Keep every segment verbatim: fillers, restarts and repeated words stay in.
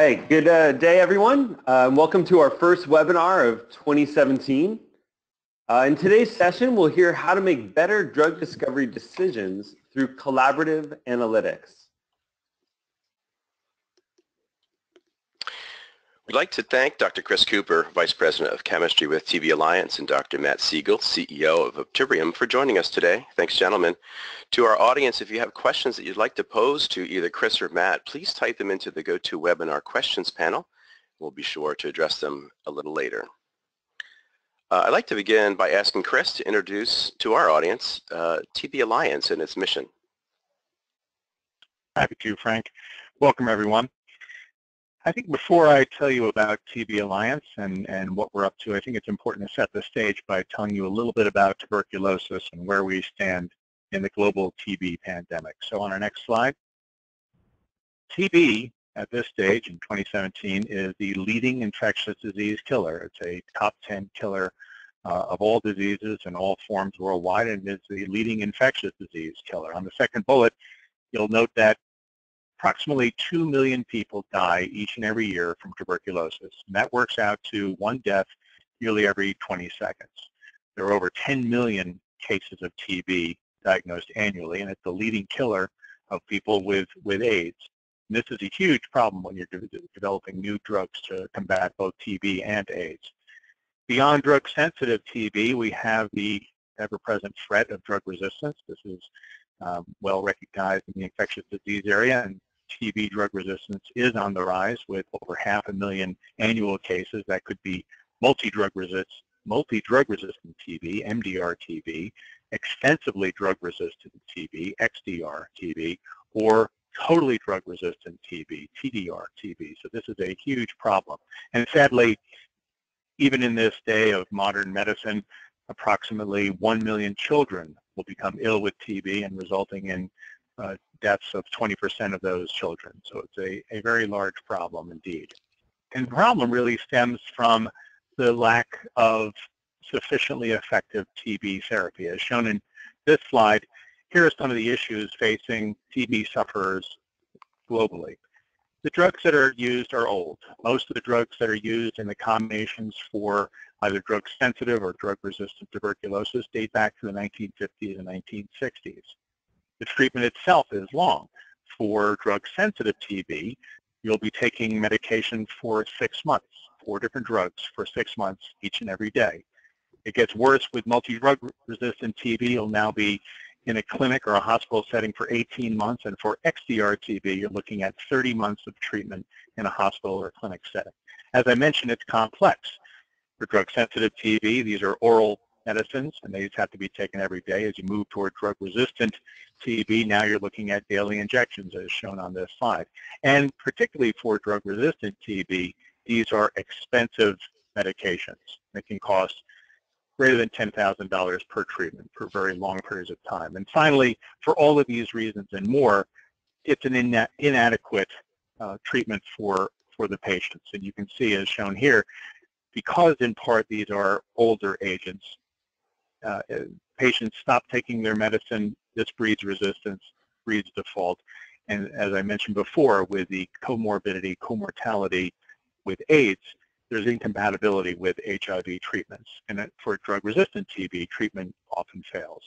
Hey, good uh, day, everyone. Uh, welcome to our first webinar of twenty seventeen. Uh, in today's session, we'll hear how to make better drug discovery decisions through collaborative analytics. We'd like to thank Doctor Chris Cooper, Vice President of Chemistry with T B Alliance, and Doctor Matt Siegel, C E O of Optibrium, for joining us today. Thanks, gentlemen. To our audience, if you have questions that you'd like to pose to either Chris or Matt, please type them into the GoToWebinar questions panel. We'll be sure to address them a little later. Uh, I'd like to begin by asking Chris to introduce to our audience uh, T B Alliance and its mission. Happy to, Frank. Welcome, everyone. I think before I tell you about T B Alliance and, and what we're up to, I think it's important to set the stage by telling you a little bit about tuberculosis and where we stand in the global T B pandemic. So on our next slide, T B at this stage in twenty seventeen is the leading infectious disease killer. It's a top ten killer uh, of all diseases and all forms worldwide, and it's the leading infectious disease killer. On the second bullet, you'll note that approximately two million people die each and every year from tuberculosis, and that works out to one death nearly every twenty seconds. There are over ten million cases of T B diagnosed annually, and it's the leading killer of people with, with AIDS. And this is a huge problem when you're de developing new drugs to combat both T B and AIDS. Beyond drug-sensitive T B, we have the ever-present threat of drug resistance. This is um, well recognized in the infectious disease area, and T B drug resistance is on the rise with over half a million annual cases that could be multi-drug resist, multi-drug resistant T B, M D R T B, extensively drug-resistant T B, X D R T B, or totally drug-resistant T B, T D R T B. So this is a huge problem. And sadly, even in this day of modern medicine, approximately one million children will become ill with T B, and resulting in Uh, deaths of twenty percent of those children. So it's a, a very large problem indeed. And the problem really stems from the lack of sufficiently effective T B therapy. As shown in this slide, here are some of the issues facing T B sufferers globally. The drugs that are used are old. Most of the drugs that are used in the combinations for either drug-sensitive or drug-resistant tuberculosis date back to the nineteen fifties and nineteen sixties. The treatment itself is long. For drug-sensitive T B, you'll be taking medication for six months, four different drugs for six months each and every day. It gets worse with multi-drug resistant T B. You'll now be in a clinic or a hospital setting for eighteen months, and for X D R T B, you're looking at thirty months of treatment in a hospital or a clinic setting. As I mentioned, it's complex. For drug-sensitive T B, these are oral medicines, and these have to be taken every day. As you move toward drug-resistant T B, now you're looking at daily injections, as shown on this slide. And particularly for drug-resistant T B, these are expensive medications that can cost greater than ten thousand dollars per treatment for very long periods of time. And finally, for all of these reasons and more, it's an ina- inadequate uh, treatment for, for the patients. And you can see, as shown here, because in part these are older agents, Uh, patients stop taking their medicine. This breeds resistance, breeds default, and as I mentioned before, with the comorbidity, comortality with AIDS, there's incompatibility with H I V treatments, and for drug-resistant T B, treatment often fails.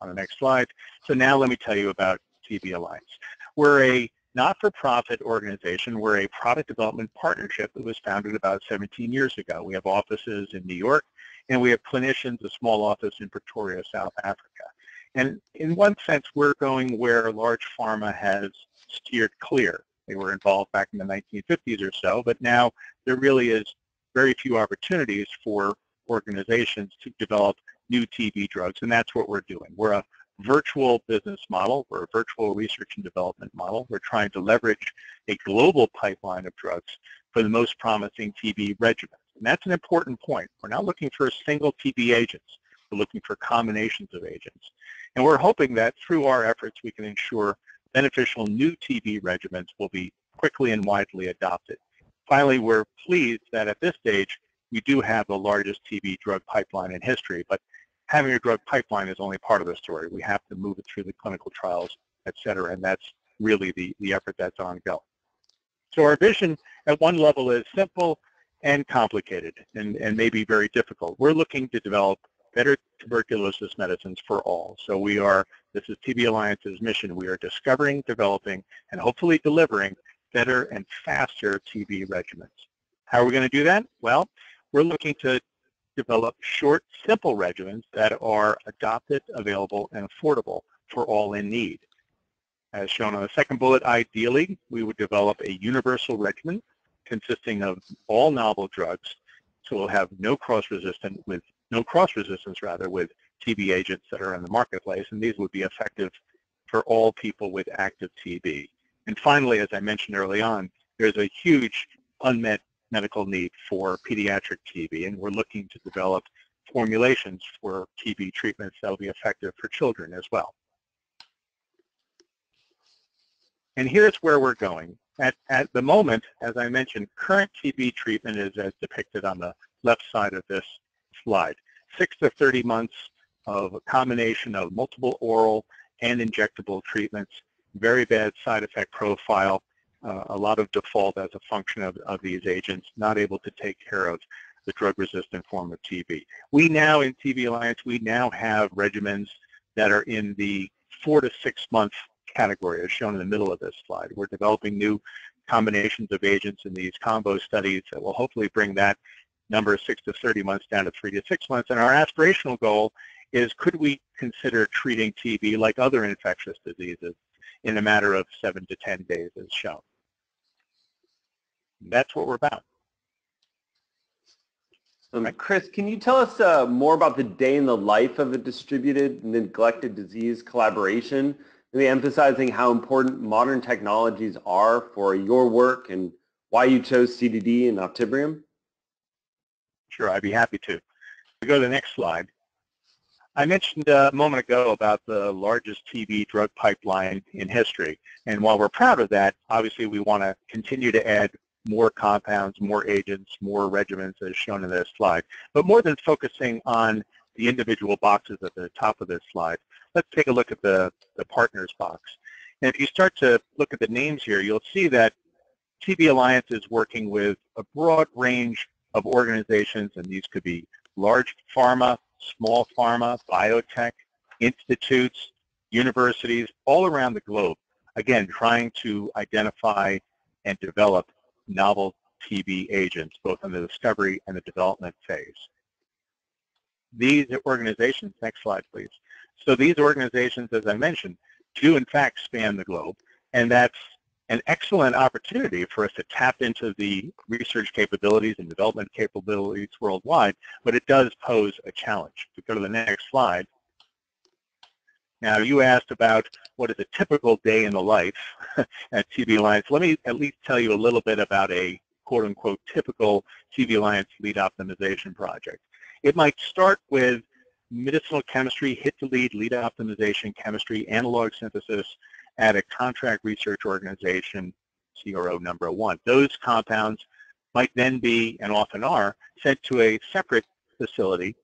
On the next slide. So now let me tell you about T B Alliance. We're a not-for-profit organization. We're a product development partnership that was founded about seventeen years ago. We have offices in New York, and we have clinicians, a small office in Pretoria, South Africa. And in one sense, we're going where large pharma has steered clear. They were involved back in the nineteen fifties or so, but now there really is very few opportunities for organizations to develop new T B drugs, and that's what we're doing. We're a virtual business model. We're a virtual research and development model. We're trying to leverage a global pipeline of drugs for the most promising T B regimens. And that's an important point. We're not looking for single T B agents. We're looking for combinations of agents. And we're hoping that through our efforts, we can ensure beneficial new T B regimens will be quickly and widely adopted. Finally, we're pleased that at this stage, we do have the largest T B drug pipeline in history, but having a drug pipeline is only part of the story. We have to move it through the clinical trials, et cetera, and that's really the, the effort that's ongoing. So our vision at one level is simple and complicated and, and maybe very difficult. We're looking to develop better tuberculosis medicines for all. So we are, this is T B Alliance's mission. We are discovering, developing, and hopefully delivering better and faster T B regimens. How are we going to do that? Well, we're looking to develop short, simple regimens that are adopted, available, and affordable for all in need. As shown on the second bullet, ideally, we would develop a universal regimen consisting of all novel drugs, so we'll have no cross-resistance with no cross-resistance rather with T B agents that are in the marketplace, and these would be effective for all people with active T B. And finally, as I mentioned early on, there's a huge unmet medical need for pediatric T B, and we're looking to develop formulations for T B treatments that will be effective for children as well. And here's where we're going. At, at the moment, as I mentioned, current T B treatment is as depicted on the left side of this slide. six to thirty months of a combination of multiple oral and injectable treatments, very bad side effect profile, uh, a lot of default as a function of, of these agents, not able to take care of the drug-resistant form of T B. We now, in T B Alliance, we now have regimens that are in the four to six month category, as shown in the middle of this slide. We're developing new combinations of agents in these combo studies that will hopefully bring that number of six to thirty months down to three to six months. And our aspirational goal is, could we consider treating T B like other infectious diseases in a matter of seven to ten days, as shown? That's what we're about. Um, Chris, can you tell us uh, more about the day in the life of a distributed neglected disease collaboration, really emphasizing how important modern technologies are for your work and why you chose C D D and Optibrium? Sure, I'd be happy to. We go to the next slide. I mentioned a moment ago about the largest T B drug pipeline in history, and while we're proud of that, obviously we want to continue to add more compounds, more agents, more regimens, as shown in this slide. But more than focusing on the individual boxes at the top of this slide, let's take a look at the, the partners box. And if you start to look at the names here, you'll see that T B Alliance is working with a broad range of organizations, and these could be large pharma, small pharma, biotech, institutes, universities, all around the globe, again, trying to identify and develop novel T B agents, both in the discovery and the development phase. These organizations, next slide, please. So these organizations, as I mentioned, do in fact span the globe, and that's an excellent opportunity for us to tap into the research capabilities and development capabilities worldwide, but it does pose a challenge. If we go to the next slide. Now, you asked about what is a typical day in the life at T B Alliance. Let me at least tell you a little bit about a quote-unquote typical T B Alliance lead optimization project. It might start with medicinal chemistry, hit to lead, lead optimization, chemistry, analog synthesis, at a contract research organization, C R O number one. Those compounds might then be, and often are, sent to a separate facility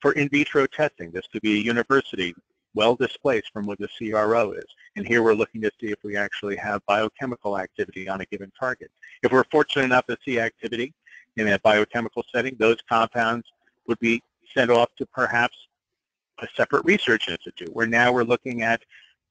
for in vitro testing. This could be a university well displaced from where the C R O is. And here we're looking to see if we actually have biochemical activity on a given target. If we're fortunate enough to see activity in a biochemical setting, those compounds would be sent off to perhaps a separate research institute, where now we're looking at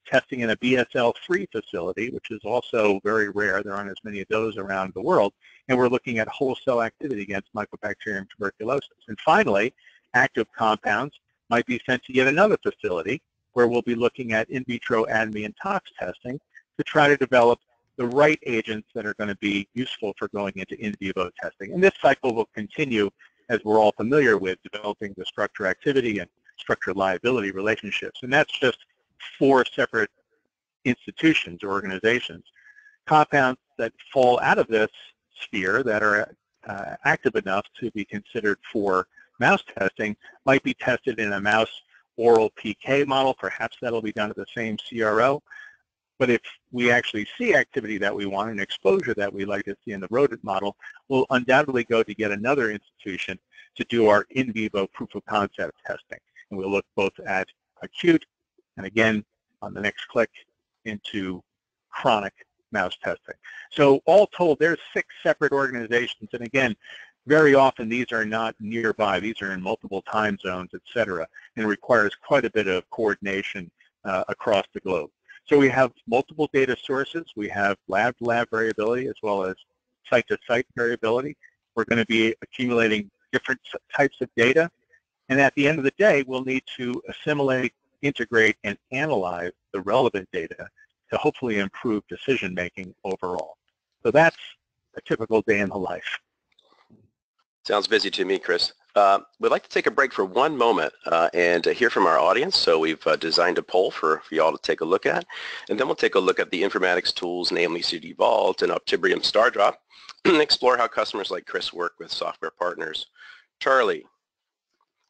testing in a B S L three facility, which is also very rare. There aren't as many of those around the world. And we're looking at whole cell activity against Mycobacterium tuberculosis. And finally, active compounds might be sent to yet another facility where we'll be looking at in vitro A D M E and tox testing to try to develop the right agents that are going to be useful for going into in vivo testing. And this cycle will continue, as we're all familiar with, developing the structure activity and structure liability relationships. And that's just four separate institutions or organizations. Compounds that fall out of this sphere that are uh, active enough to be considered for mouse testing might be tested in a mouse oral P K model. Perhaps that'll be done at the same C R O. But if we actually see activity that we want and exposure that we like to see in the rodent model, we'll undoubtedly go to yet another institution to do our in vivo proof of concept testing. And we'll look both at acute and again, on the next click, into chronic mouse testing. So all told, there's six separate organizations, and again, very often these are not nearby. These are in multiple time zones, et cetera, and requires quite a bit of coordination uh, across the globe. So we have multiple data sources. We have lab-to-lab variability as well as site-to-site variability. We're going to be accumulating different types of data. And at the end of the day, we'll need to assimilate, integrate, and analyze the relevant data to hopefully improve decision-making overall. So that's a typical day in the life. Sounds busy to me, Chris. Uh, we'd like to take a break for one moment uh, and uh, hear from our audience. So we've uh, designed a poll for, for you all to take a look at. And then we'll take a look at the informatics tools, namely C D D Vault and Optibrium StarDrop, and explore how customers like Chris work with software partners. Charlie,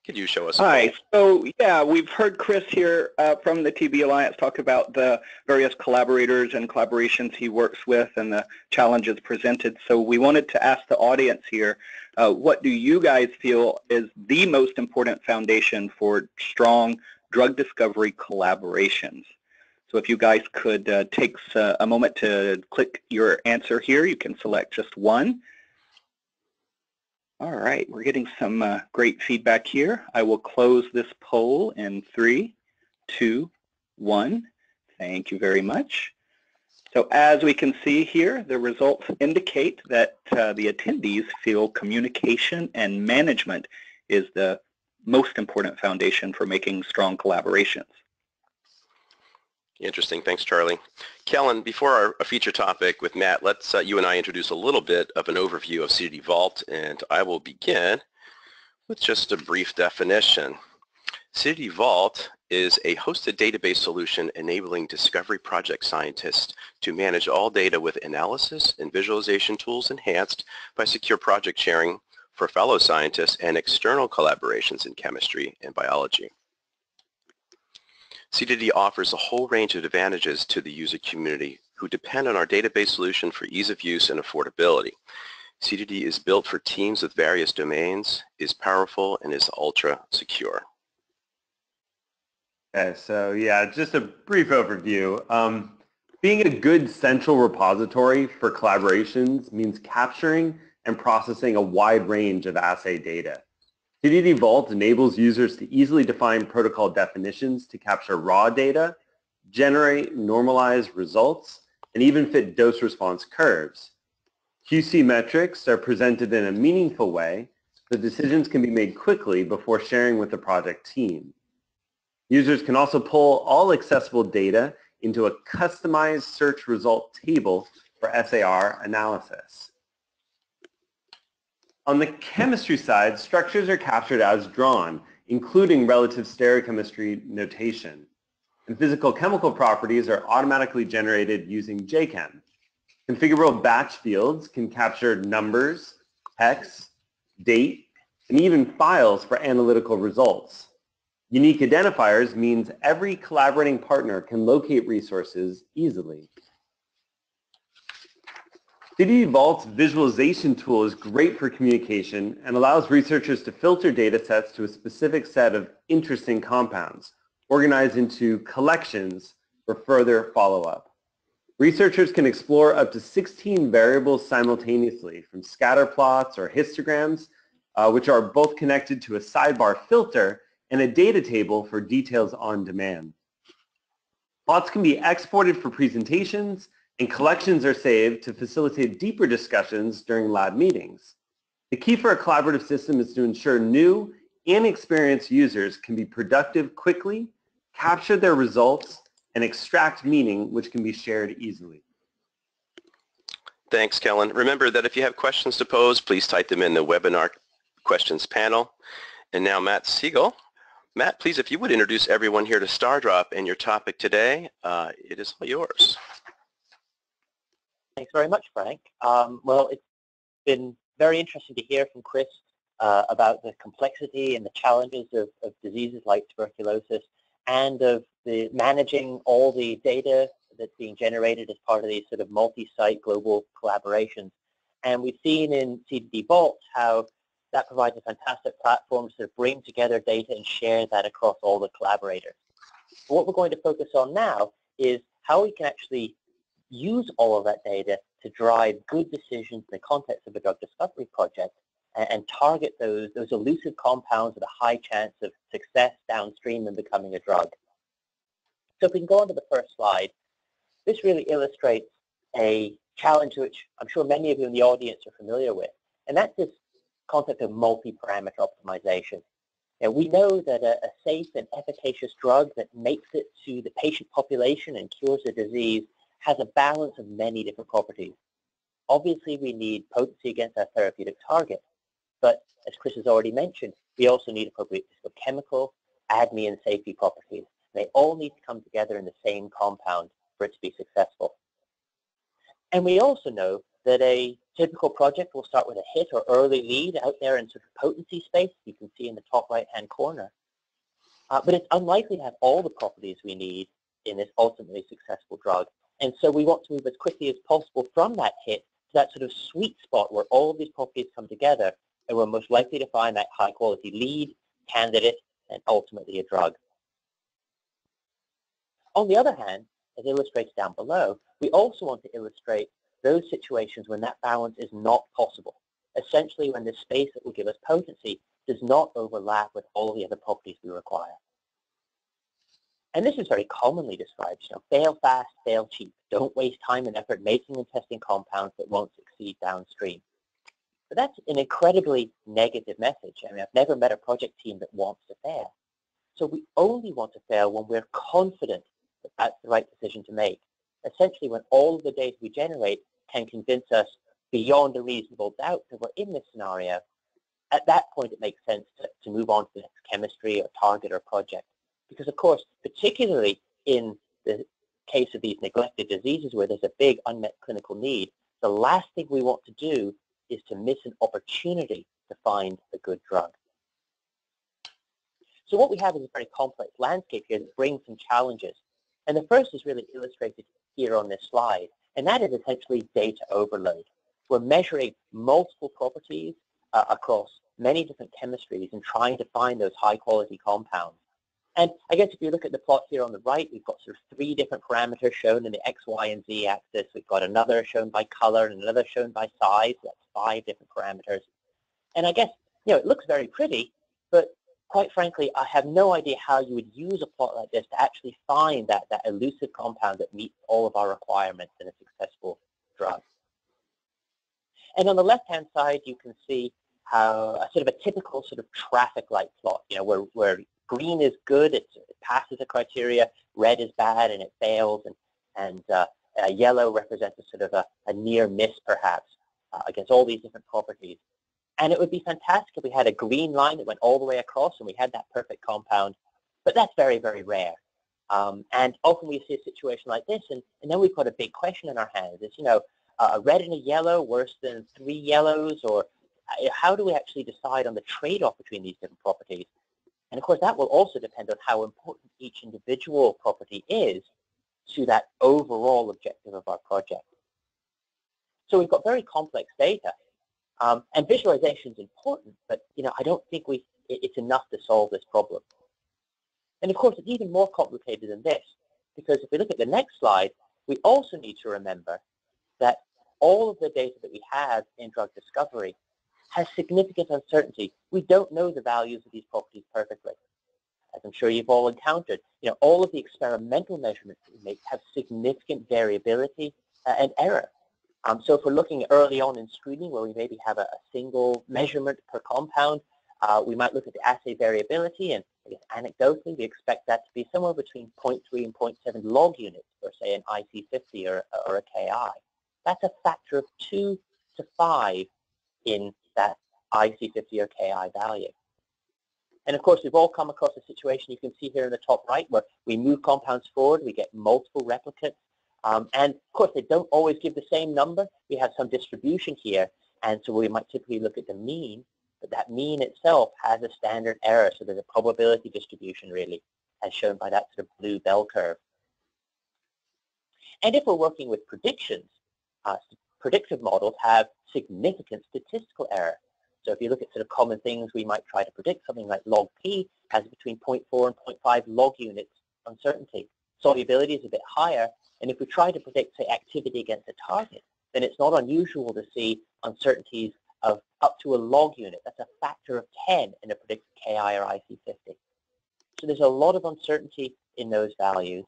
could you show us? Hi. So yeah, we've heard Chris here uh, from the T B Alliance talk about the various collaborators and collaborations he works with and the challenges presented. So we wanted to ask the audience here, uh, what do you guys feel is the most important foundation for strong drug discovery collaborations? So if you guys could uh, take uh, a moment to click your answer here, you can select just one. All right, we're getting some uh, great feedback here. I will close this poll in three, two, one. Thank you very much. So as we can see here, the results indicate that uh, the attendees feel communication and management is the most important foundation for making strong collaborations. Interesting. Thanks, Charlie. Kellen, before our feature topic with Matt, let's uh, you and I introduce a little bit of an overview of C D D Vault, and I will begin with just a brief definition. C D D Vault is a hosted database solution enabling discovery project scientists to manage all data with analysis and visualization tools enhanced by secure project sharing for fellow scientists and external collaborations in chemistry and biology. C D D offers a whole range of advantages to the user community who depend on our database solution for ease of use and affordability. C D D is built for teams with various domains, is powerful, and is ultra-secure. Okay, so yeah, just a brief overview. Um, being a good central repository for collaborations means capturing and processing a wide range of assay data. C D D Vault enables users to easily define protocol definitions to capture raw data, generate normalized results, and even fit dose response curves. Q C metrics are presented in a meaningful way so decisions can be made quickly before sharing with the project team. Users can also pull all accessible data into a customized search result table for S A R analysis. On the chemistry side, structures are captured as drawn, including relative stereochemistry notation. And physical chemical properties are automatically generated using JChem. Configurable batch fields can capture numbers, hex, date, and even files for analytical results. Unique identifiers means every collaborating partner can locate resources easily. C D D Vault's visualization tool is great for communication and allows researchers to filter data sets to a specific set of interesting compounds, organized into collections for further follow-up. Researchers can explore up to sixteen variables simultaneously, from scatter plots or histograms, uh, which are both connected to a sidebar filter and a data table for details on demand. Plots can be exported for presentations, and collections are saved to facilitate deeper discussions during lab meetings. The key for a collaborative system is to ensure new and experienced users can be productive quickly, capture their results, and extract meaning which can be shared easily. Thanks, Kellen. Remember that if you have questions to pose, please type them in the webinar questions panel. And now Matt Siegel. Matt, please, if you would introduce everyone here to StarDrop and your topic today, uh, it is all yours. Thanks very much, Frank. Um, well, it's been very interesting to hear from Chris uh, about the complexity and the challenges of, of diseases like tuberculosis and of the managing all the data that's being generated as part of these sort of multi-site global collaborations. And we've seen in C D D Vault how that provides a fantastic platform to sort of bring together data and share that across all the collaborators. What we're going to focus on now is how we can actually use all of that data to drive good decisions in the context of a drug discovery project and, and target those, those elusive compounds with a high chance of success downstream and becoming a drug. So if we can go on to the first slide, this really illustrates a challenge which I'm sure many of you in the audience are familiar with, and that's this concept of multi-parameter optimization. Now, we know that a, a safe and efficacious drug that makes it to the patient population and cures the disease has a balance of many different properties. Obviously, we need potency against our therapeutic target, but as Chris has already mentioned, we also need appropriate histochemical, A D M E, and safety properties. They all need to come together in the same compound for it to be successful. And we also know that a typical project will start with a hit or early lead out there in sort of potency space, you can see in the top right-hand corner. Uh, but it's unlikely to have all the properties we need in this ultimately successful drug. And so we want to move as quickly as possible from that hit to that sort of sweet spot where all of these properties come together, and we're most likely to find that high-quality lead, candidate, and ultimately a drug. On the other hand, as illustrated down below, we also want to illustrate those situations when that balance is not possible. Essentially, when the space that will give us potency does not overlap with all the other properties we require. And this is very commonly described, you know, fail fast, fail cheap. Don't waste time and effort making and testing compounds that won't succeed downstream. But that's an incredibly negative message. I mean, I've never met a project team that wants to fail. So we only want to fail when we're confident that that's the right decision to make. Essentially, when all of the data we generate can convince us beyond a reasonable doubt that we're in this scenario, at that point it makes sense to, to move on to the next chemistry or target or project. Because of course, particularly in the case of these neglected diseases where there's a big unmet clinical need, the last thing we want to do is to miss an opportunity to find a good drug. So what we have is a very complex landscape here that brings some challenges. And the first is really illustrated here on this slide, and that is essentially data overload. We're measuring multiple properties uh, across many different chemistries and trying to find those high-quality compounds. And I guess if you look at the plot here on the right, we've got sort of three different parameters shown in the X, Y, and Z axis. We've got another shown by color and another shown by size. So that's five different parameters. And I guess, you know, it looks very pretty, but quite frankly, I have no idea how you would use a plot like this to actually find that, that elusive compound that meets all of our requirements in a successful drug. And on the left-hand side, you can see how a sort of a typical sort of traffic light plot, you know, where, where green is good, it, it passes the criteria, red is bad, and it fails, and, and uh, uh, yellow represents a sort of a, a near miss, perhaps, uh, against all these different properties. And it would be fantastic if we had a green line that went all the way across and we had that perfect compound. But that's very, very rare. Um, and often we see a situation like this, and, and then we've got a big question in our hands. Is, you know, uh, a red and a yellow worse than three yellows? Or how do we actually decide on the trade-off between these different properties? And, of course, that will also depend on how important each individual property is to that overall objective of our project. So we've got very complex data. Um, and visualization is important, but you know, I don't think we, it, it's enough to solve this problem. And of course, it's even more complicated than this, because if we look at the next slide, we also need to remember that all of the data that we have in drug discovery has significant uncertainty. We don't know the values of these properties perfectly. As I'm sure you've all encountered, you know, all of the experimental measurements that we make have significant variability uh, and error. Um, so if we're looking early on in screening where we maybe have a, a single measurement per compound, uh, we might look at the assay variability, and I guess anecdotally we expect that to be somewhere between zero point three and zero point seven log units for, say, an I C fifty or, or a K I. That's a factor of two to five in that I C fifty or K I value. And of course, we've all come across a situation you can see here in the top right where we move compounds forward, we get multiple replicates. Um, and, of course, they don't always give the same number. We have some distribution here, and so we might typically look at the mean, but that mean itself has a standard error, so there's a probability distribution, really, as shown by that sort of blue bell curve. And if we're working with predictions, uh, predictive models have significant statistical error. So if you look at sort of common things, we might try to predict something like log P has between zero point four and zero point five log units uncertainty. Solubility is a bit higher. And if we try to predict, say, activity against a target, then it's not unusual to see uncertainties of up to a log unit. That's a factor of ten in a predicted K I or I C fifty. So there's a lot of uncertainty in those values.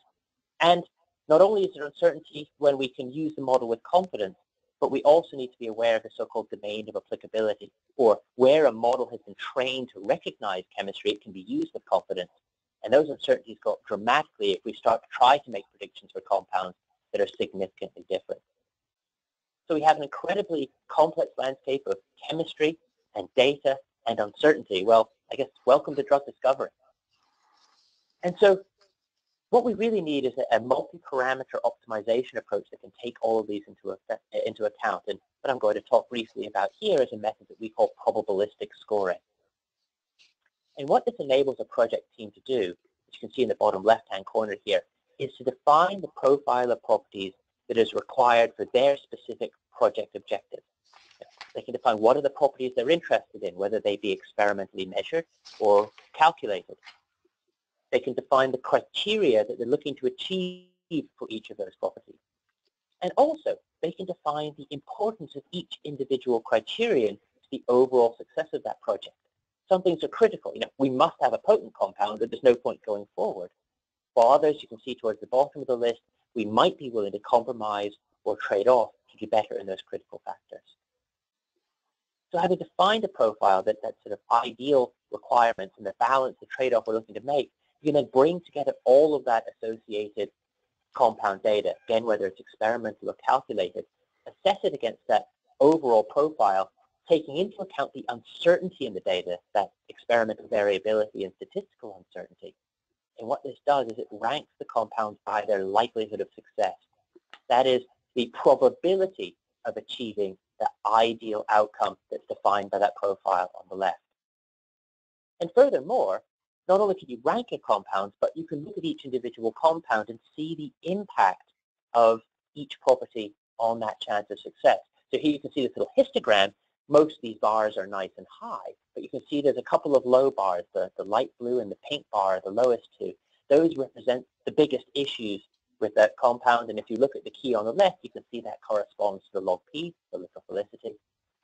And not only is there uncertainty when we can use the model with confidence, but we also need to be aware of the so-called domain of applicability, or where a model has been trained to recognize chemistry, it can be used with confidence. And those uncertainties go up dramatically if we start to try to make predictions for compounds that are significantly different. So we have an incredibly complex landscape of chemistry and data and uncertainty. Well, I guess welcome to drug discovery. And so what we really need is a multi-parameter optimization approach that can take all of these into, effect, into account. And what I'm going to talk briefly about here is a method that we call probabilistic scoring. And what this enables a project team to do, as you can see in the bottom left-hand corner here, is to define the profile of properties that is required for their specific project objective. They can define what are the properties they're interested in, whether they be experimentally measured or calculated. They can define the criteria that they're looking to achieve for each of those properties. And also, they can define the importance of each individual criterion to the overall success of that project. Some things are critical. You know, we must have a potent compound, or there's no point going forward. While others, you can see towards the bottom of the list, we might be willing to compromise or trade off to do better in those critical factors. So having defined a profile that, that sort of ideal requirements and the balance, the trade-off we're looking to make, you can then bring together all of that associated compound data, again, whether it's experimental or calculated, assess it against that overall profile, taking into account the uncertainty in the data, that experimental variability and statistical uncertainty. And what this does is it ranks the compounds by their likelihood of success. That is, the probability of achieving the ideal outcome that's defined by that profile on the left. And furthermore, not only can you rank your compounds, but you can look at each individual compound and see the impact of each property on that chance of success. So here you can see this little histogram. Most of these bars are nice and high, but you can see there's a couple of low bars, the, the light blue and the pink bar are the lowest two. Those represent the biggest issues with that compound, and if you look at the key on the left, you can see that corresponds to the log P, the lipophilicity,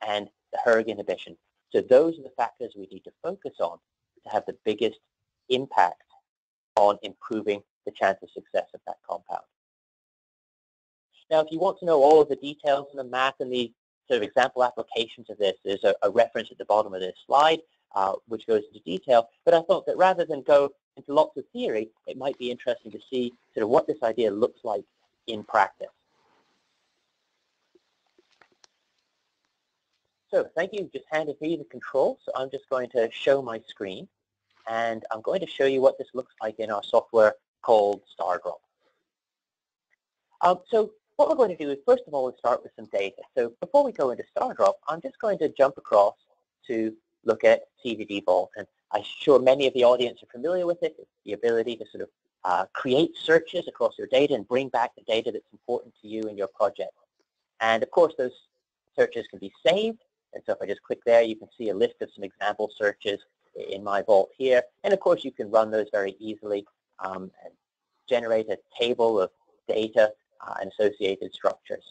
and the hERG inhibition. So those are the factors we need to focus on to have the biggest impact on improving the chance of success of that compound. Now, if you want to know all of the details and the math and the sort of example applications of this, there's a, a reference at the bottom of this slide uh, which goes into detail, but I thought that rather than go into lots of theory, it might be interesting to see sort of what this idea looks like in practice. So thank you, you just handed me the control, so I'm just going to show my screen, and I'm going to show you what this looks like in our software called StarDrop. Um, so what we're going to do is, first of all, we'll start with some data. So before we go into StarDrop, I'm just going to jump across to look at C D D Vault. And I'm sure many of the audience are familiar with it. It's the ability to sort of uh, create searches across your data and bring back the data that's important to you in your project. And of course, those searches can be saved. And so if I just click there, you can see a list of some example searches in my vault here. And of course, you can run those very easily um, and generate a table of data Uh, and associated structures.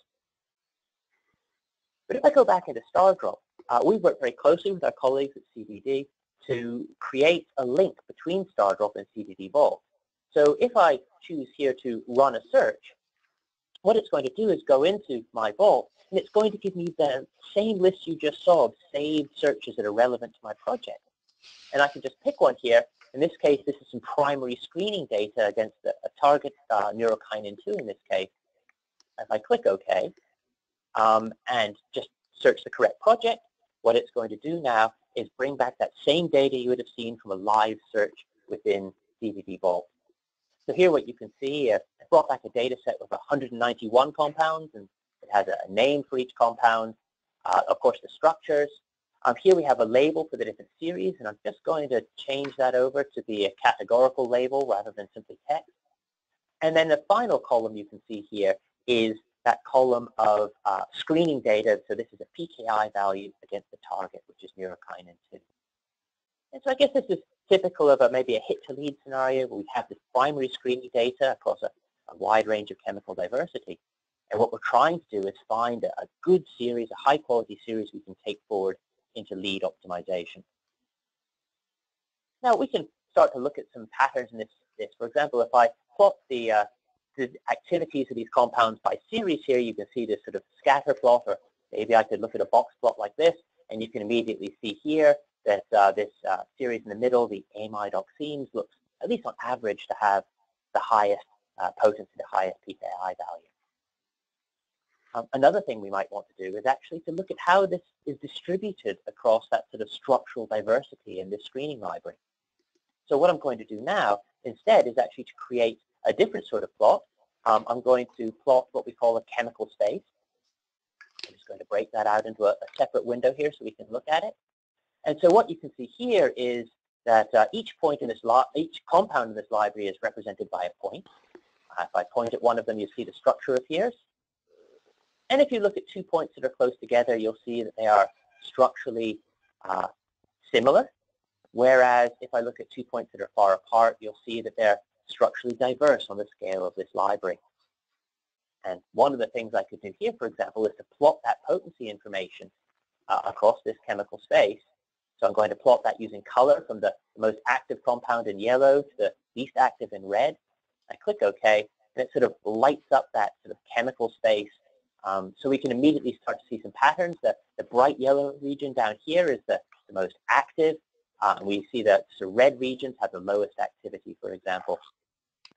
But if I go back into StarDrop, uh, we've worked very closely with our colleagues at C D D to create a link between StarDrop and C D D Vault. So if I choose here to run a search, what it's going to do is go into my vault, and it's going to give me the same list you just saw of saved searches that are relevant to my project. And I can just pick one here. In this case, this is some primary screening data against a, a target, uh, neurokinin two in this case. If I click OK um, and just search the correct project, what it's going to do now is bring back that same data you would have seen from a live search within C D D Vault. So here what you can see, uh, I brought back a data set with one hundred ninety-one compounds, and it has a, a name for each compound, uh, of course the structures. Um, here we have a label for the different series, and I'm just going to change that over to be a categorical label rather than simply text. And then the final column you can see here is that column of uh, screening data. So this is a P K I value against the target, which is neurokinin two. And so I guess this is typical of a, maybe a hit-to-lead scenario, where we have this primary screening data across a, a wide range of chemical diversity. And what we're trying to do is find a, a good series, a high quality series we can take forward into lead optimization. Now we can start to look at some patterns in this. this. For example, if I plot the, uh, the activities of these compounds by series here, you can see this sort of scatter plot, or maybe I could look at a box plot like this, and you can immediately see here that uh, this uh, series in the middle, the amide oximes, looks, at least on average, to have the highest uh, potency, the highest P K I value. Um, another thing we might want to do is actually to look at how this is distributed across that sort of structural diversity in this screening library. So what I'm going to do now instead is actually to create a different sort of plot. Um, I'm going to plot what we call a chemical space. I'm just going to break that out into a, a separate window here so we can look at it. And so what you can see here is that uh, each point in this li each compound in this library is represented by a point. Uh, if I point at one of them, you see the structure appears. And if you look at two points that are close together, you'll see that they are structurally uh, similar. Whereas if I look at two points that are far apart, you'll see that they're structurally diverse on the scale of this library. And one of the things I could do here, for example, is to plot that potency information uh, across this chemical space. So I'm going to plot that using color from the most active compound in yellow to the least active in red. I click OK, and it sort of lights up that sort of chemical space. Um, so we can immediately start to see some patterns. The, the bright yellow region down here is the, the most active. Uh, and we see that the red regions have the lowest activity, for example.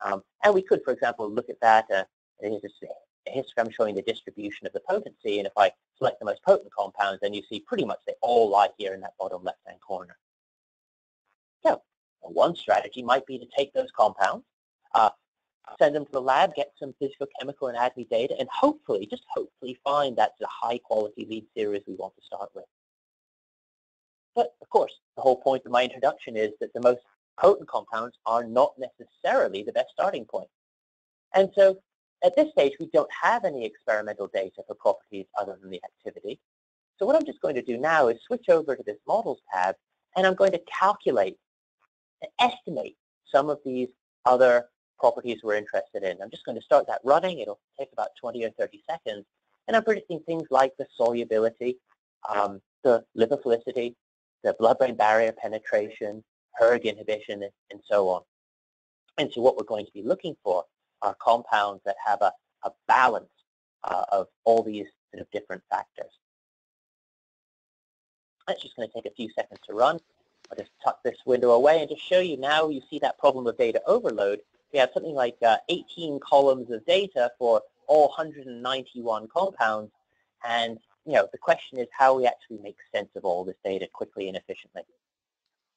Um, and we could, for example, look at that. Uh, here's a histogram showing the distribution of the potency. And if I select the most potent compounds, then you see pretty much they all lie here in that bottom left-hand corner. So one strategy might be to take those compounds, uh, send them to the lab, get some physical, chemical, and A D M E T data, and hopefully, just hopefully, find that the high-quality lead series we want to start with. But of course, the whole point of my introduction is that the most potent compounds are not necessarily the best starting point. And so at this stage, we don't have any experimental data for properties other than the activity. So what I'm just going to do now is switch over to this Models tab, and I'm going to calculate and estimate some of these other properties we're interested in. I'm just going to start that running. It'll take about twenty or thirty seconds. And I'm predicting things like the solubility, um, the liver felicity, the blood-brain barrier penetration, hERG inhibition, and so on. And so what we're going to be looking for are compounds that have a, a balance uh, of all these sort of different factors. That's just going to take a few seconds to run. I'll just tuck this window away and just show you now you see that problem of data overload. We have something like uh, eighteen columns of data for all one hundred ninety-one compounds, and you know, the question is how we actually make sense of all this data quickly and efficiently.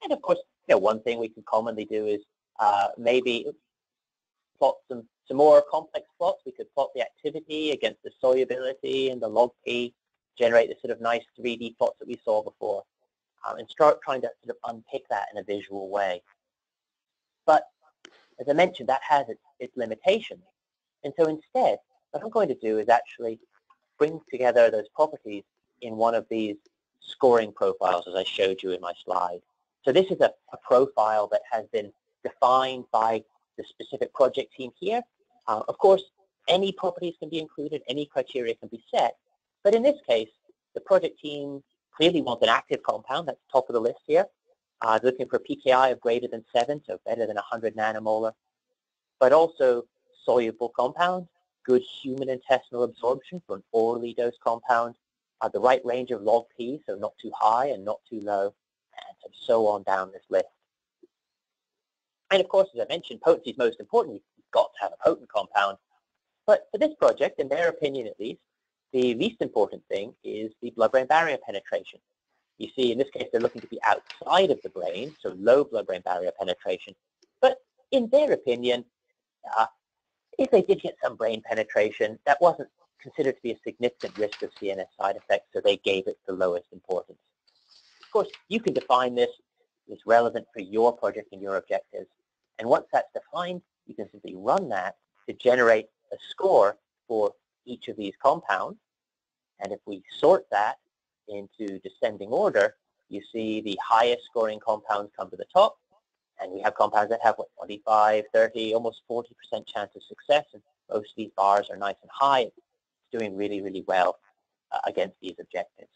And of course, you know, one thing we can commonly do is uh, maybe plot some, some more complex plots. We could plot the activity against the solubility and the log P, generate the sort of nice three D plots that we saw before, um, and start trying to sort of unpick that in a visual way. But as I mentioned, that has its, its limitations. And so instead, what I'm going to do is actually bring together those properties in one of these scoring profiles, as I showed you in my slide. So this is a, a profile that has been defined by the specific project team here. Uh, of course, any properties can be included, any criteria can be set. But in this case, the project team clearly wants an active compound. That's top of the list here. Uh, looking for a P K I of greater than seven, so better than one hundred nanomolar. But also soluble compounds, good human intestinal absorption for an orally dosed compound, uh, the right range of log P, so not too high and not too low, and so on down this list. And of course, as I mentioned, potency is most important. You've got to have a potent compound. But for this project, in their opinion at least, the least important thing is the blood-brain barrier penetration. You see, in this case, they're looking to be outside of the brain, so low blood-brain barrier penetration. But in their opinion, uh, if they did get some brain penetration, that wasn't considered to be a significant risk of C N S side effects, so they gave it the lowest importance. Of course, you can define this as relevant for your project and your objectives. And once that's defined, you can simply run that to generate a score for each of these compounds. And if we sort that into descending order, you see the highest scoring compounds come to the top, and you have compounds that have what, twenty-five, thirty, almost forty percent chance of success, and most of these bars are nice and high. It's doing really, really well uh, against these objectives.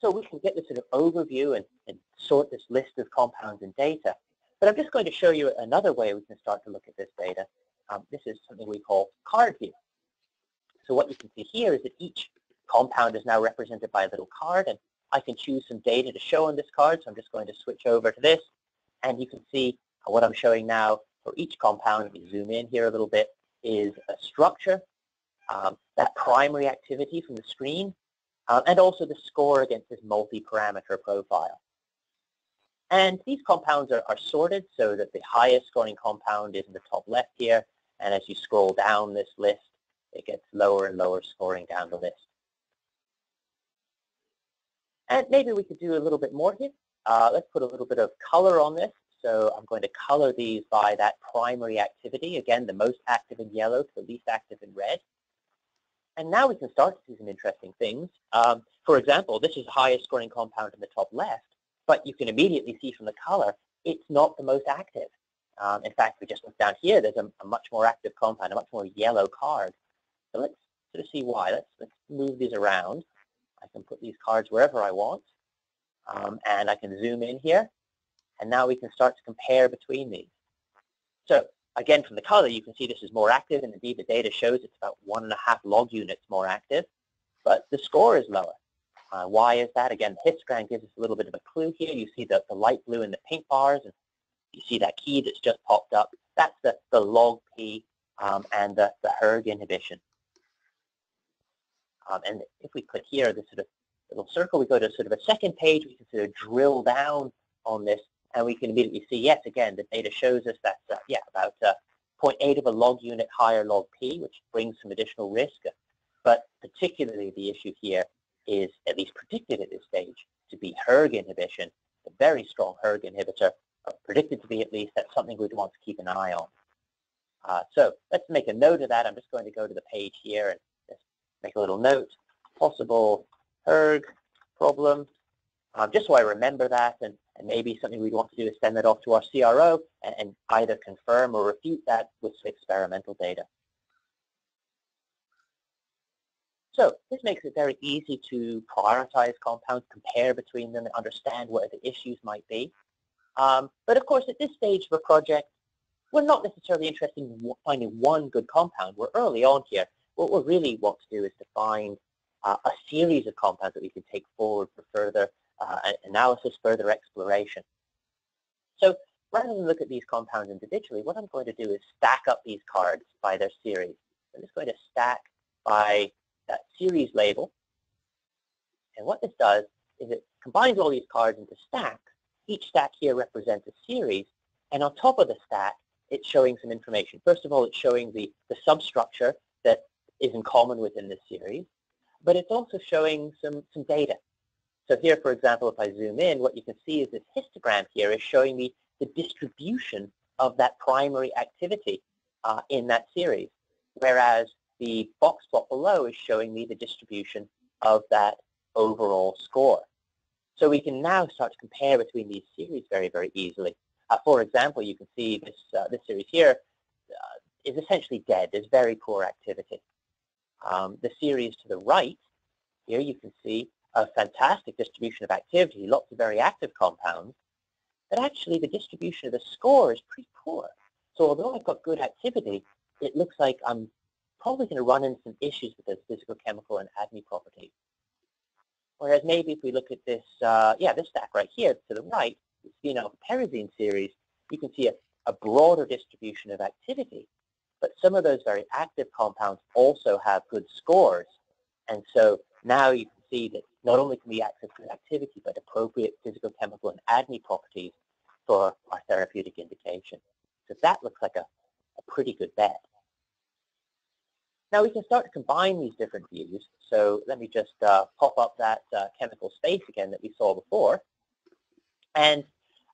So we can get this sort of overview and, and sort this list of compounds and data. But I'm just going to show you another way we can start to look at this data. Um, this is something we call card view. So what you can see here is that each compound is now represented by a little card, and I can choose some data to show on this card, so I'm just going to switch over to this, and you can see what I'm showing now for each compound. If you zoom in here a little bit, is a structure, um, that primary activity from the screen, um, and also the score against this multi-parameter profile. And these compounds are, are sorted so that the highest scoring compound is in the top left here, and as you scroll down this list, it gets lower and lower scoring down the list. And maybe we could do a little bit more here. Uh, let's put a little bit of color on this. So I'm going to color these by that primary activity. Again, the most active in yellow to the least active in red. And now we can start to see some interesting things. Um, for example, this is the highest scoring compound in the top left, but you can immediately see from the color, it's not the most active. Um, in fact, we just look down here, there's a, a much more active compound, a much more yellow card. So let's sort of see why. Let's, let's move these around. I can put these cards wherever I want, um, and I can zoom in here, and now we can start to compare between these. So again, from the color, you can see this is more active, and indeed the data shows it's about one and a half log units more active, but the score is lower. Uh, why is that? Again, the histogram gives us a little bit of a clue here. You see the, the light blue and the pink bars, and you see that key that's just popped up. That's the, the log P um, and the, the hERG inhibition. Um, and if we click here, this sort of little circle, we go to sort of a second page, we can sort of drill down on this, and we can immediately see, yes, again, the data shows us that's, uh, yeah, about uh, zero point eight of a log unit higher log P, which brings some additional risk. But particularly the issue here is, at least predicted at this stage, to be hERG inhibition, a very strong hERG inhibitor, predicted to be at least, that's something we'd want to keep an eye on. Uh, so let's make a note of that. I'm just going to go to the page here and make a little note, possible hERG problem, um, just so I remember that, and, and maybe something we'd want to do is send that off to our C R O and, and either confirm or refute that with some experimental data. So this makes it very easy to prioritize compounds, compare between them, and understand what the issues might be. Um, but of course, at this stage of a project, we're not necessarily interested in finding one good compound. We're early on here. What we really want to do is to find uh, a series of compounds that we can take forward for further uh, analysis, further exploration. So rather than look at these compounds individually, what I'm going to do is stack up these cards by their series. I'm just going to stack by that series label. And what this does is it combines all these cards into stacks. Each stack here represents a series. And on top of the stack, it's showing some information. First of all, it's showing the, the substructure that is in common within this series, but it's also showing some, some data. So here, for example, if I zoom in, what you can see is this histogram here is showing me the distribution of that primary activity uh, in that series, whereas the box plot below is showing me the distribution of that overall score. So we can now start to compare between these series very, very easily. Uh, for example, you can see this, uh, this series here uh, is essentially dead. There's very poor activity. Um, the series to the right, here you can see a fantastic distribution of activity, lots of very active compounds, but actually the distribution of the score is pretty poor. So although I've got good activity, it looks like I'm probably going to run into some issues with those physical, chemical, and A D M E T properties. Whereas maybe if we look at this, uh, yeah, this stack right here to the right, this phenylpiperazine series, you can see a, a broader distribution of activity. But some of those very active compounds also have good scores. And so now you can see that not only can we access good activity, but appropriate physical, chemical, and A D M E properties for our therapeutic indication. So that looks like a, a pretty good bet. Now we can start to combine these different views. So let me just uh, pop up that uh, chemical space again that we saw before. And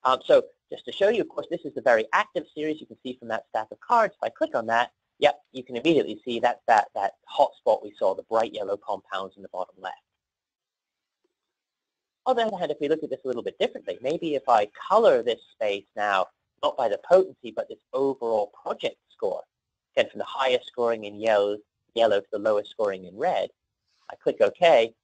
um, so just to show you, of course, this is the very active series. You can see from that stack of cards, if I click on that, yep, you can immediately see that's that, that hot spot we saw, the bright yellow compounds in the bottom left. On the other hand, if we look at this a little bit differently, maybe if I color this space now, not by the potency, but this overall project score, again, from the highest scoring in yellow, yellow to the lowest scoring in red, I click OK.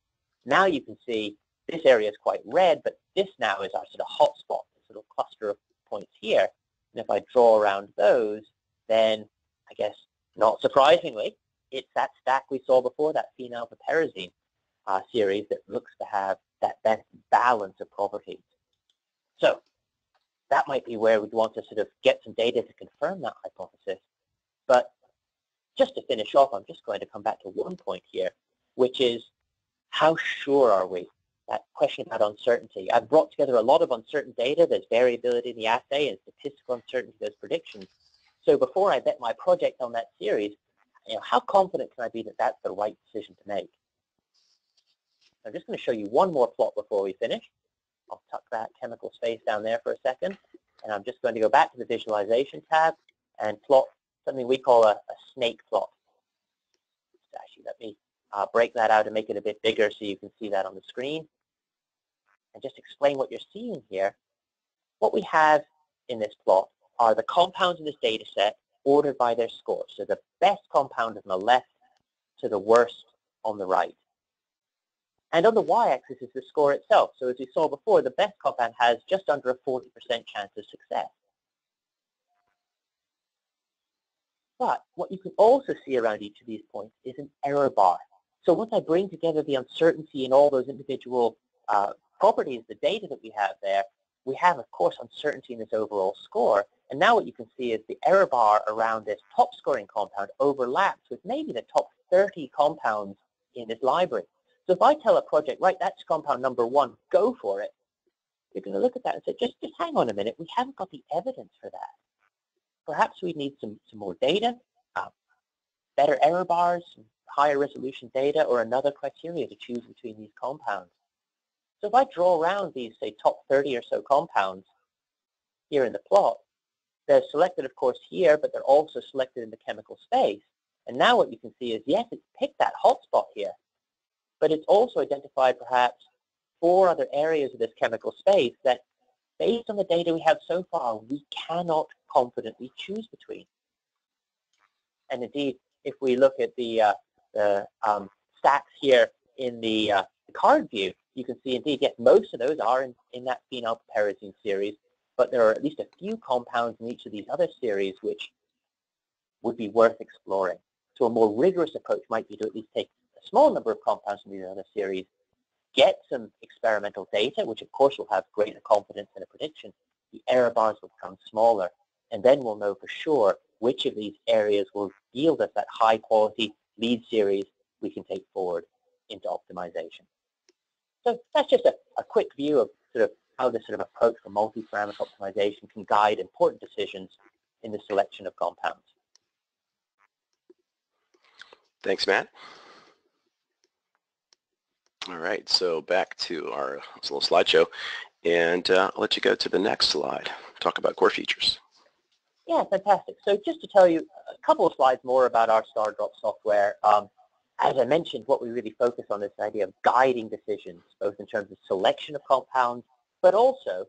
Now you can see this area is quite red, but this now is our sort of hot spot, this little cluster of points here. And if I draw around those, then I guess, not surprisingly, it's that stack we saw before, that phenyl-piperazine uh, series that looks to have that best balance of properties. So that might be where we'd want to sort of get some data to confirm that hypothesis. But just to finish off, I'm just going to come back to one point here, which is how sure are we? That question about uncertainty. I've brought together a lot of uncertain data. There's variability in the assay and statistical uncertainty in those predictions. So before I bet my project on that series, you know, how confident can I be that that's the right decision to make? I'm just going to show you one more plot before we finish. I'll tuck that chemical space down there for a second, and I'm just going to go back to the visualization tab and plot something we call a, a snake plot. Actually, let me uh, break that out and make it a bit bigger so you can see that on the screen, and just explain what you're seeing here. What we have in this plot are the compounds in this data set ordered by their score. So the best compound on the left to the worst on the right. And on the y-axis is the score itself. So as we saw before, the best compound has just under a forty percent chance of success. But what you can also see around each of these points is an error bar. So once I bring together the uncertainty in all those individual uh, properties, the data that we have there, we have, of course, uncertainty in this overall score. And now what you can see is the error bar around this top scoring compound overlaps with maybe the top thirty compounds in this library. So if I tell a project, right, that's compound number one, go for it, you're going to look at that and say, just, just hang on a minute, we haven't got the evidence for that. Perhaps we need some, some more data, um, better error bars, higher resolution data, or another criteria to choose between these compounds. So if I draw around these, say, top thirty or so compounds here in the plot, they're selected, of course, here, but they're also selected in the chemical space. And now what you can see is, yes, it's picked that hotspot here, but it's also identified perhaps four other areas of this chemical space that, based on the data we have so far, we cannot confidently choose between. And indeed, if we look at the, uh, the um, stacks here in the uh, card view, you can see indeed, yes, most of those are in, in that phenylpiperazine series, but there are at least a few compounds in each of these other series which would be worth exploring. So a more rigorous approach might be to at least take a small number of compounds from these other series, get some experimental data, which of course will have greater confidence in a prediction. The error bars will become smaller, and then we'll know for sure which of these areas will yield us that high quality lead series we can take forward into optimization. So that's just a, a quick view of sort of how this sort of approach for multi-parameter optimization can guide important decisions in the selection of compounds. Thanks, Matt. All right, so back to our little slideshow, and uh, I'll let you go to the next slide, talk about core features. Yeah, fantastic. So just to tell you a couple of slides more about our StarDrop software, um, as I mentioned, what we really focus on is the idea of guiding decisions, both in terms of selection of compounds, but also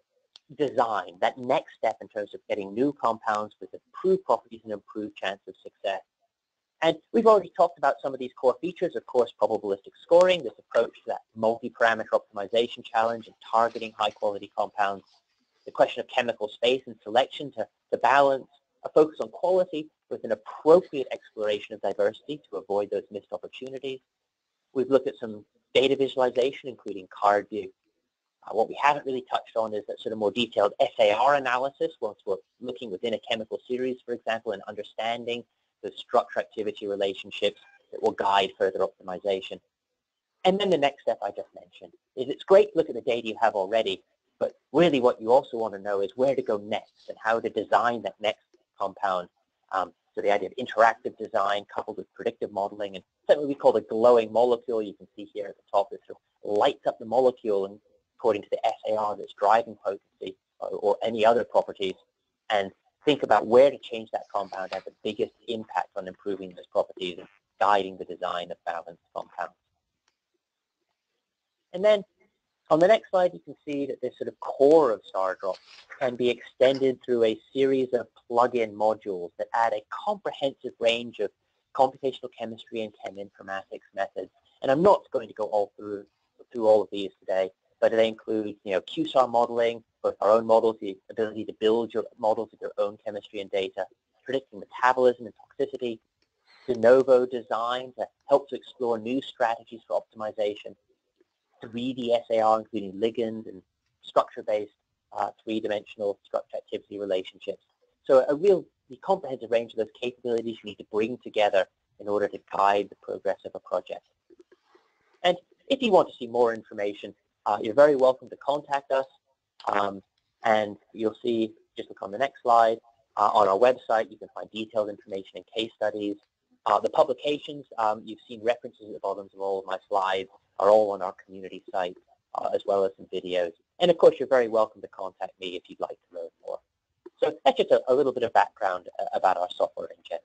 design, that next step in terms of getting new compounds with improved properties and improved chance of success. And we've already talked about some of these core features, of course, probabilistic scoring, this approach to that multi-parameter optimization challenge and targeting high-quality compounds, the question of chemical space and selection to, to balance, a focus on quality with an appropriate exploration of diversity to avoid those missed opportunities. We've looked at some data visualization, including card view. Uh, what we haven't really touched on is that sort of more detailed S A R analysis once we're looking within a chemical series, for example, and understanding the structure-activity relationships that will guide further optimization. And then the next step I just mentioned is it's great to look at the data you have already, but really what you also want to know is where to go next and how to design that next compound. Um, so the idea of interactive design coupled with predictive modeling and something we call the glowing molecule. You can see here at the top, it sort of lights up the molecule and according to the S A R that's driving potency or, or any other properties, and think about where to change that compound has the biggest impact on improving those properties and guiding the design of balanced compounds. And then On the next slide, you can see that this sort of core of StarDrop can be extended through a series of plug-in modules that add a comprehensive range of computational chemistry and cheminformatics methods. And I'm not going to go all through through all of these today, but they include, you know, Q SAR modeling, both our own models, the ability to build your models of your own chemistry and data, predicting metabolism and toxicity, de novo design to help to explore new strategies for optimization, three D S A R, including ligand and structure-based uh, three-dimensional structure-activity relationships. So a real comprehensive range of those capabilities you need to bring together in order to guide the progress of a project. And if you want to see more information, uh, you're very welcome to contact us. Um, and you'll see, just look on the next slide, uh, on our website you can find detailed information and case studies. Uh, the publications, um, you've seen references at the bottoms of all of my slides, are all on our community site, uh, as well as some videos. And of course, you're very welcome to contact me if you'd like to learn more. So that's just a, a little bit of background uh, about our software in general.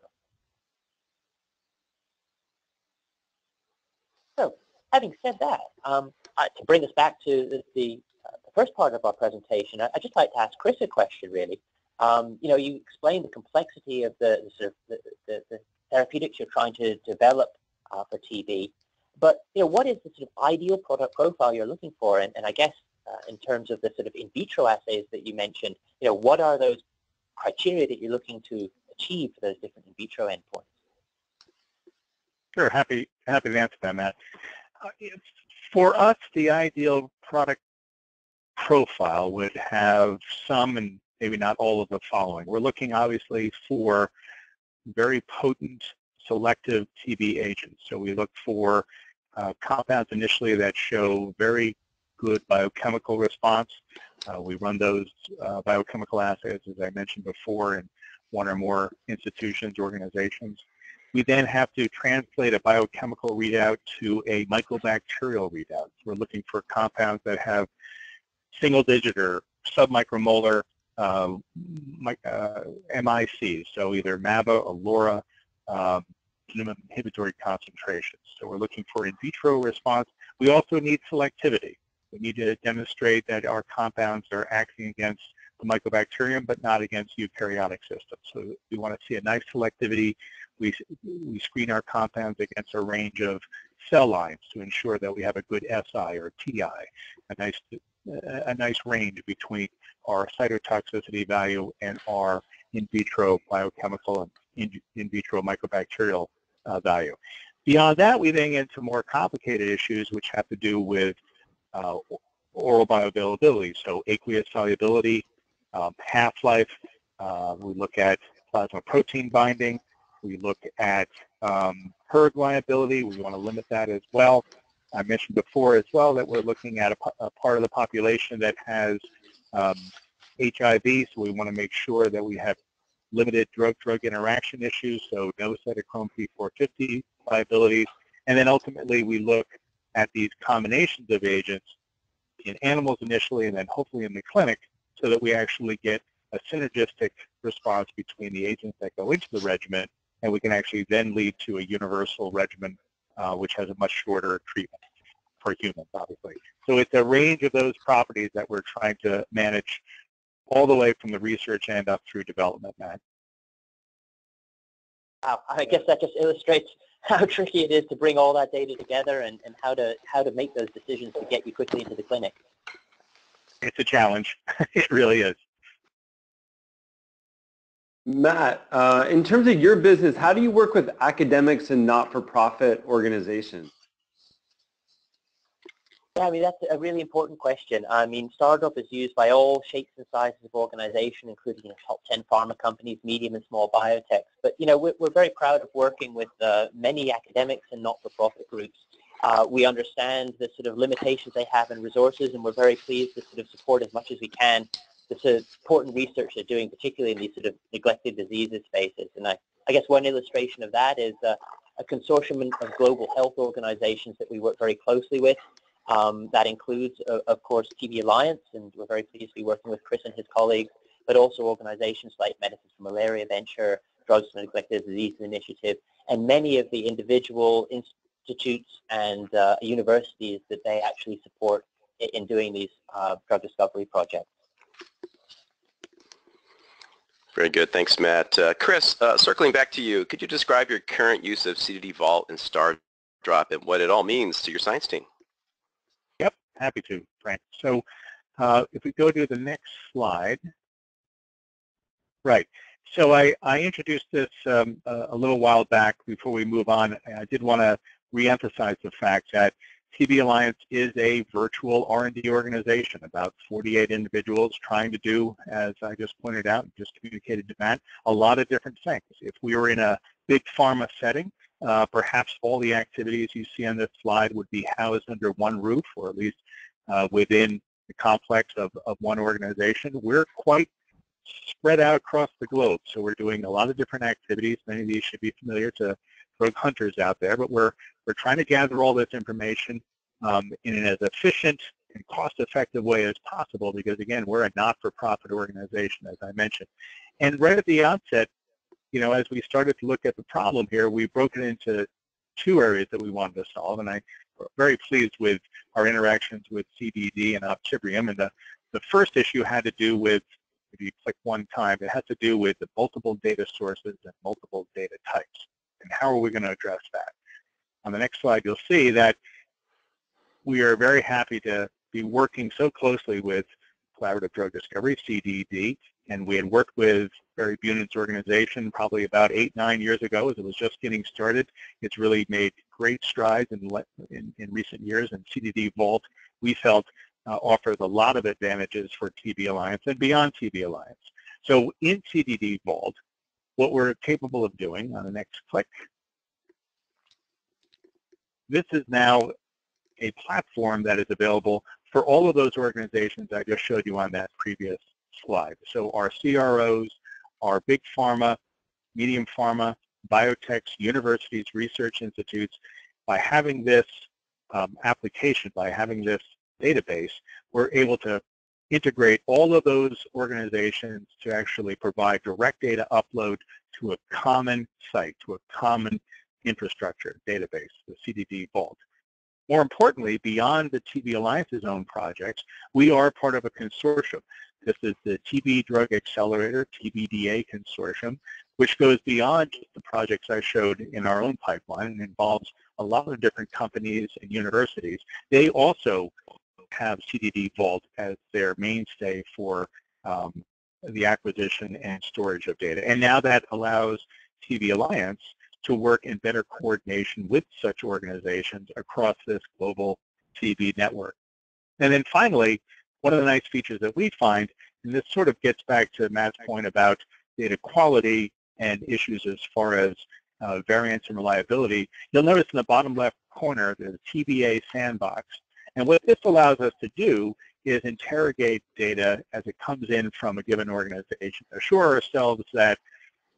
So having said that, um, uh, to bring us back to the, the, uh, the first part of our presentation, I, I'd just like to ask Chris a question, really. Um, you know, you explained the complexity of the, the, sort of the, the, the therapeutics you're trying to develop uh, for T B. But, you know, what is the sort of ideal product profile you're looking for? And, and I guess uh, in terms of the sort of in vitro assays that you mentioned, you know, what are those criteria that you're looking to achieve for those different in vitro endpoints? Sure, happy, happy to answer that, Matt. Uh, for us, the ideal product profile would have some and maybe not all of the following. We're looking, obviously, for very potent selective T B agents. So we look for uh, compounds initially that show very good biochemical response. Uh, we run those uh, biochemical assays, as I mentioned before, in one or more institutions, organizations. We then have to translate a biochemical readout to a mycobacterial readout. We're looking for compounds that have single-digit or submicromolar uh, uh, M I Cs, so either MABA or LORA, Um, minimum inhibitory concentrations. So we're looking for in vitro response. We also need selectivity. We need to demonstrate that our compounds are acting against the mycobacterium, but not against eukaryotic systems. So we want to see a nice selectivity. We, we screen our compounds against a range of cell lines to ensure that we have a good S I or T I, a nice, a nice range between our cytotoxicity value and our in vitro biochemical and In, in vitro mycobacterial uh, value. Beyond that, we then get into more complicated issues which have to do with uh, oral bioavailability, so aqueous solubility, um, half-life. Uh, we look at plasma protein binding. We look at um, hERG liability. We want to limit that as well. I mentioned before as well that we're looking at a, a part of the population that has um, H I V, so we want to make sure that we have limited drug-drug interaction issues, so no cytochrome P four fifty liabilities. And then ultimately, we look at these combinations of agents in animals initially and then hopefully in the clinic so that we actually get a synergistic response between the agents that go into the regimen, and we can actually then lead to a universal regimen uh, which has a much shorter treatment for humans, obviously. So it's a range of those properties that we're trying to manage all the way from the research end up through development, Matt. Wow, I guess that just illustrates how tricky it is to bring all that data together and, and how to how to make those decisions to get you quickly into the clinic. It's a challenge. It really is. Matt, uh, in terms of your business, how do you work with academics and not-for-profit organizations? Yeah, I mean, that's a really important question. I mean, StarDrop is used by all shapes and sizes of organization, including, you know, top ten pharma companies, medium and small biotechs. But, you know, we're, we're very proud of working with uh, many academics and not-for-profit groups. Uh, we understand the sort of limitations they have in resources, and we're very pleased to sort of support as much as we can the sort of important research they're doing, particularly in these sort of neglected diseases spaces. And I, I guess one illustration of that is uh, a consortium of global health organizations that we work very closely with. Um, that includes, uh, of course, T B Alliance, and we're very pleased to be working with Chris and his colleagues, but also organizations like Medicines for Malaria Venture, Drugs for Neglected Diseases Initiative, and many of the individual institutes and uh, universities that they actually support in doing these uh, drug discovery projects. Very good. Thanks, Matt. Uh, Chris, uh, circling back to you, could you describe your current use of C D D Vault and StarDrop and what it all means to your science team? Yep, happy to, Frank. So uh, if we go to the next slide. Right. So I, I introduced this um, a, a little while back. Before we move on, I did want to reemphasize the fact that T B Alliance is a virtual R and D organization, about forty-eight individuals trying to do, as I just pointed out, just communicated to Matt, a lot of different things. If we were in a big pharma setting, uh, perhaps all the activities you see on this slide would be housed under one roof, or at least uh, within the complex of, of one organization. We're quite spread out across the globe, so we're doing a lot of different activities. Many of these should be familiar to drug hunters out there, but we're we're trying to gather all this information um, in as efficient and cost-effective way as possible, because again, we're a not-for-profit organization, as I mentioned. And right at the outset, you know, as we started to look at the problem here, we broke it into two areas that we wanted to solve, and I'm very pleased with our interactions with C D D and Optibrium. And the, the first issue had to do with, if you click one time, it has to do with the multiple data sources and multiple data types. And how are we going to address that? On the next slide, you'll see that we are very happy to be working so closely with Collaborative Drug Discovery, C D D, and we had worked with Barry Bunen's organization probably about eight, nine years ago as it was just getting started. It's really made great strides in, in, in recent years, and C D D Vault, we felt, Uh, offers a lot of advantages for T B Alliance and beyond T B Alliance. So in C D D Vault, what we're capable of doing, on the next click, this is now a platform that is available for all of those organizations I just showed you on that previous slide. So our C R Os, our big pharma, medium pharma, biotechs, universities, research institutes, by having this um, application, by having this database, we're able to integrate all of those organizations to actually provide direct data upload to a common site, to a common infrastructure database, the C D D Vault. More importantly, beyond the T B Alliance's own projects, we are part of a consortium. This is the T B Drug Accelerator, T B D A consortium, which goes beyond the projects I showed in our own pipeline and involves a lot of different companies and universities. They also have C D D Vault as their mainstay for um, the acquisition and storage of data. And now that allows T B Alliance to work in better coordination with such organizations across this global T B network. And then finally, one of the nice features that we find, and this sort of gets back to Matt's point about data quality and issues as far as uh, variance and reliability, you'll notice in the bottom left corner there's a T B A sandbox. And what this allows us to do is interrogate data as it comes in from a given organization, assure ourselves that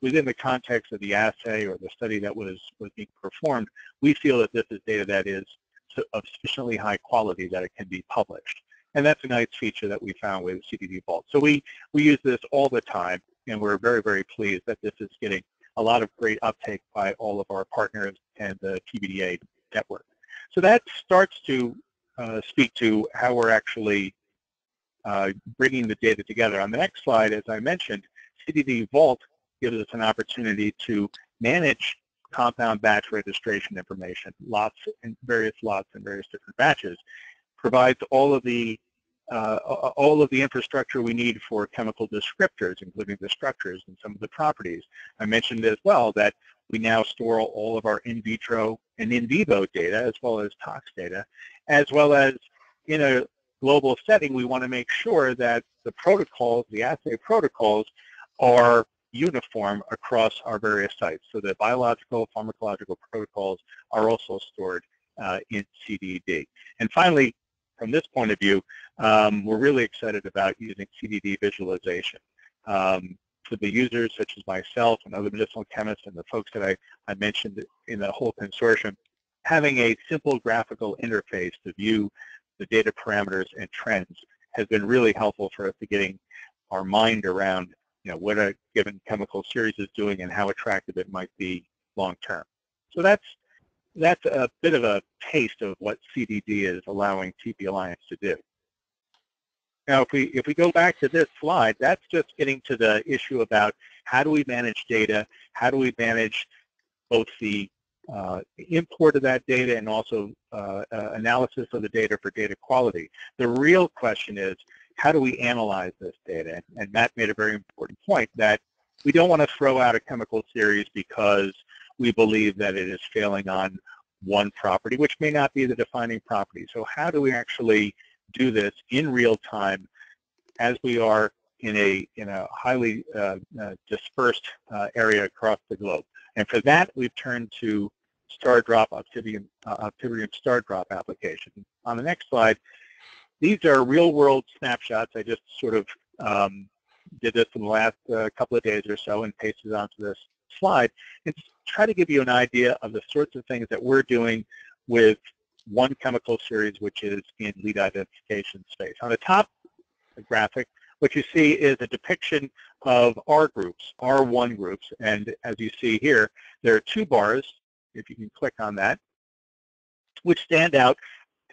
within the context of the assay or the study that was, was being performed, we feel that this is data that is of sufficiently high quality that it can be published. And that's a nice feature that we found with C D D Vault. So we, we use this all the time, and we're very, very pleased that this is getting a lot of great uptake by all of our partners and the T B D A network. So that starts to Uh, speak to how we're actually uh, bringing the data together. On the next slide, as I mentioned, C D D Vault gives us an opportunity to manage compound batch registration information, lots and various lots and various different batches, provides all of the uh, all of the infrastructure we need for chemical descriptors, including the structures and some of the properties. I mentioned as well that we now store all of our in vitro and in vivo data, as well as tox data, as well as in a global setting, we want to make sure that the protocols, the assay protocols, are uniform across our various sites. So the biological, pharmacological protocols are also stored uh, in C D D. And finally, from this point of view, um, we're really excited about using C D D visualization. Um, for the users, such as myself and other medicinal chemists and the folks that I, I mentioned in the whole consortium, having a simple graphical interface to view the data parameters and trends has been really helpful for us to getting our mind around, you know, what a given chemical series is doing and how attractive it might be long term. So that's that's a bit of a taste of what C D D is allowing T B Alliance to do. Now, if we, if we go back to this slide, that's just getting to the issue about how do we manage data, how do we manage both the uh, import of that data and also uh, uh, analysis of the data for data quality. The real question is, how do we analyze this data? And Matt made a very important point that we don't want to throw out a chemical series because we believe that it is failing on one property, which may not be the defining property. So how do we actually do this in real time as we are in a, in a highly uh, uh, dispersed uh, area across the globe? And for that, we've turned to StarDrop, Optibrium, uh, Optibrium StarDrop application. On the next slide, these are real-world snapshots. I just sort of um, did this in the last uh, couple of days or so and pasted it onto this slide. And try to give you an idea of the sorts of things that we're doing with one chemical series, which is in lead identification space. On the top the graphic, what you see is a depiction of R groups, R one groups. And as you see here, there are two bars, if you can click on that, which stand out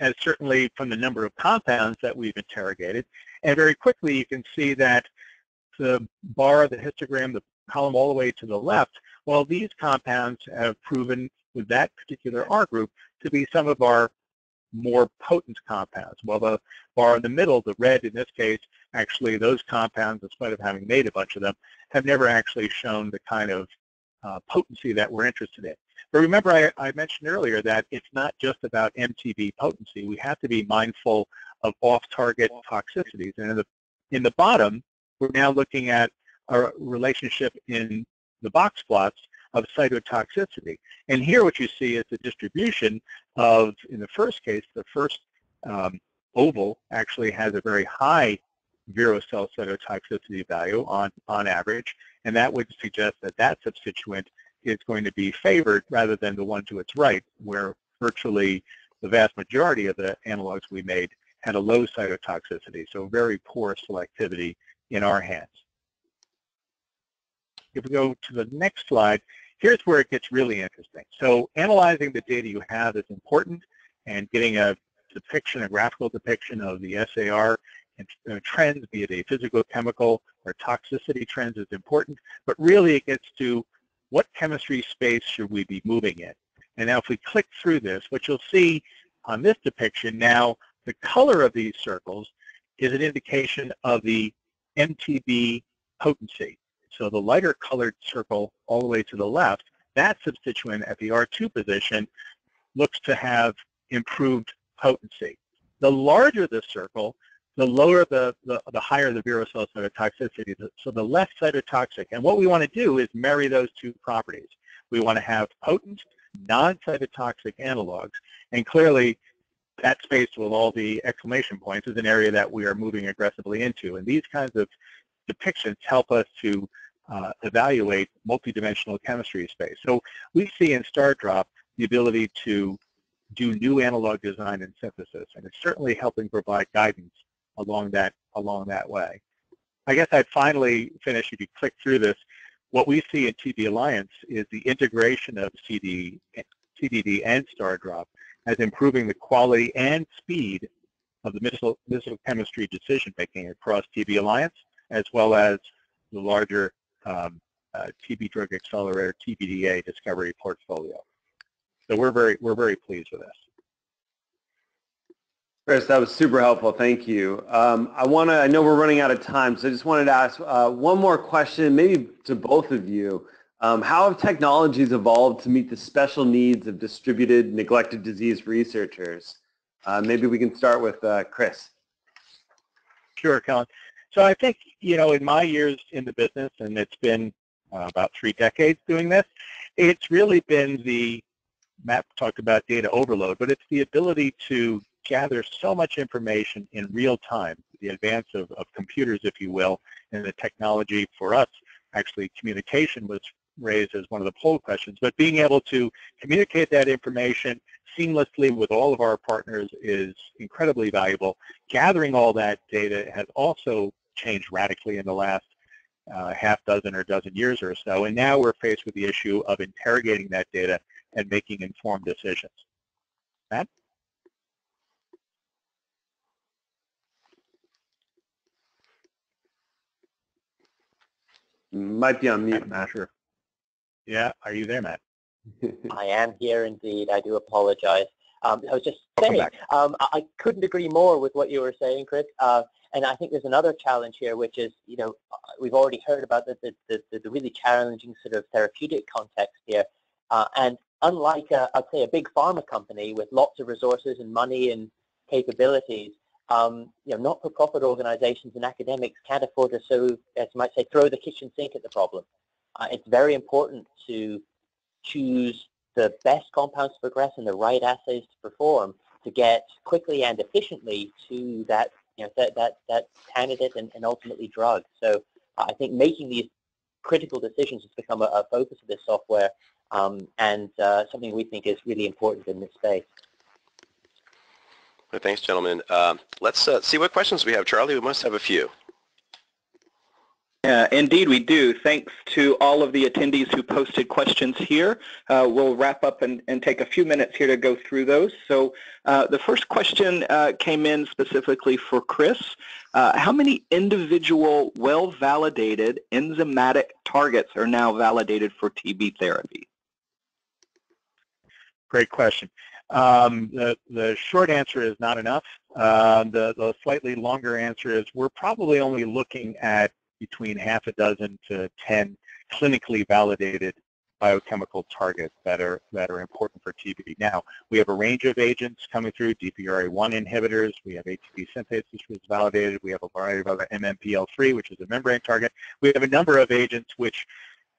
as certainly from the number of compounds that we've interrogated. And very quickly, you can see that the bar, the histogram, the column all the way to the left, well, these compounds have proven with that particular R group to be some of our more potent compounds. Well, the bar in the middle, the red in this case, actually those compounds, in spite of having made a bunch of them, have never actually shown the kind of uh, potency that we're interested in. But remember, I, I mentioned earlier that it's not just about M T B potency. We have to be mindful of off-target toxicities. And in the, in the bottom, we're now looking at a relationship in the box plots of cytotoxicity. And here what you see is the distribution of, in the first case, the first um, oval actually has a very high virocell cytotoxicity value on, on average, and that would suggest that that substituent is going to be favored rather than the one to its right, where virtually the vast majority of the analogs we made had a low cytotoxicity, so very poor selectivity in our hands. If we go to the next slide, here's where it gets really interesting. So analyzing the data you have is important, and getting a depiction, a graphical depiction of the S A R and, uh, trends, be it a physical, chemical, or toxicity trends, is important. But really it gets to what chemistry space should we be moving in? And now if we click through this, what you'll see on this depiction now, the color of these circles is an indication of the M T B potency. So the lighter colored circle all the way to the left, that substituent at the R two position looks to have improved potency. The larger the circle, the lower the, the, the higher the virocell cytotoxicity, so the less cytotoxic. And what we want to do is marry those two properties. We want to have potent, non-cytotoxic analogs. And clearly, that space with all the exclamation points is an area that we are moving aggressively into. And these kinds of depictions help us to uh, evaluate multidimensional chemistry space. So we see in StarDrop the ability to do new analog design and synthesis, and it's certainly helping provide guidance along that, along that way. I guess I'd finally finish, if you click through this, what we see in T B Alliance is the integration of C D, C D D and StarDrop as improving the quality and speed of the medicinal, medicinal chemistry decision making across T B Alliance, as well as the larger um, uh, T B Drug Accelerator, T B D A discovery portfolio. So we're very, we're very pleased with this. Chris, that was super helpful. Thank you. Um, I want to, I know we're running out of time, so I just wanted to ask uh, one more question, maybe to both of you. Um, how have technologies evolved to meet the special needs of distributed, neglected disease researchers? Uh, maybe we can start with uh, Chris. Sure, Kellen. So I think, you know, in my years in the business, and it's been uh, about three decades doing this, it's really been the, Matt talked about data overload, but it's the ability to gather so much information in real time, the advance of, of computers, if you will, and the technology for us. Actually, communication was raised as one of the poll questions, but being able to communicate that information seamlessly with all of our partners is incredibly valuable. Gathering all that data has also changed radically in the last uh, half dozen or dozen years or so, and now we're faced with the issue of interrogating that data and making informed decisions. Matt? Might be on mute, Matt. Sure. Yeah, are you there, Matt? I am here indeed. I do apologize. Um, I was just saying, um, I couldn't agree more with what you were saying, Chris. Uh, and I think there's another challenge here, which is, you know, we've already heard about the, the, the, the really challenging sort of therapeutic context here. Uh, and unlike, a, I'd say, a big pharma company with lots of resources and money and capabilities, um, you know, not-for-profit organizations and academics can't afford to, so, as you might say, throw the kitchen sink at the problem. Uh, it's very important to choose the best compounds to progress and the right assays to perform to get quickly and efficiently to that, you know, that, that, that candidate and, and ultimately drug. So uh, I think making these critical decisions has become a, a focus of this software um, and uh, something we think is really important in this space. Well, thanks, gentlemen. Um, let's uh, see what questions we have. Charlie, we must have a few. Uh, indeed we do. Thanks to all of the attendees who posted questions here. Uh, we'll wrap up and, and take a few minutes here to go through those. So uh, the first question uh, came in specifically for Chris. Uh, how many individual well-validated enzymatic targets are now validated for T B therapy? Great question. Um, the, the short answer is not enough. Uh, the, the slightly longer answer is we're probably only looking at between half a dozen to ten clinically validated biochemical targets that are that are important for T B. Now, we have a range of agents coming through, D P R A one inhibitors, we have A T P synthase, which was validated, we have a variety of other M P L three, which is a membrane target. We have a number of agents which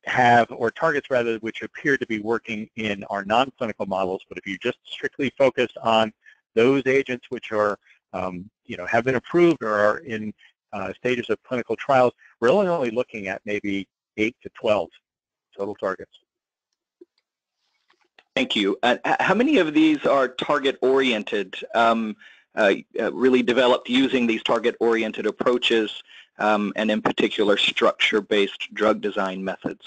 have, or targets rather, which appear to be working in our non-clinical models, but if you just strictly focus on those agents which are, um, you know, have been approved or are in Uh, stages of clinical trials, we're only, only looking at maybe eight to twelve total targets. Thank you. Uh, how many of these are target-oriented, um, uh, really developed using these target-oriented approaches um, and in particular structure-based drug design methods?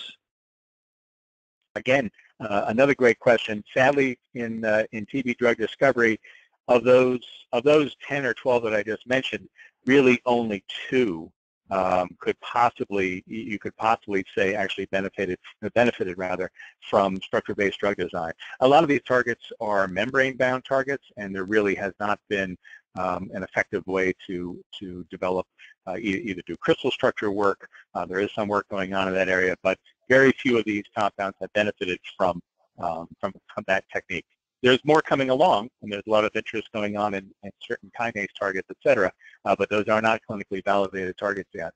Again, uh, another great question. Sadly, in, uh, in T B drug discovery, of those, of those ten or twelve that I just mentioned, really only two um, could possibly, you could possibly say actually benefited, benefited rather, from structure-based drug design. A lot of these targets are membrane-bound targets, and there really has not been um, an effective way to, to develop, uh, e either do crystal structure work, uh, there is some work going on in that area, but very few of these compounds have benefited from, um, from, from that technique. There's more coming along, and there's a lot of interest going on in, in certain kinase targets, et cetera, uh, but those are not clinically validated targets yet.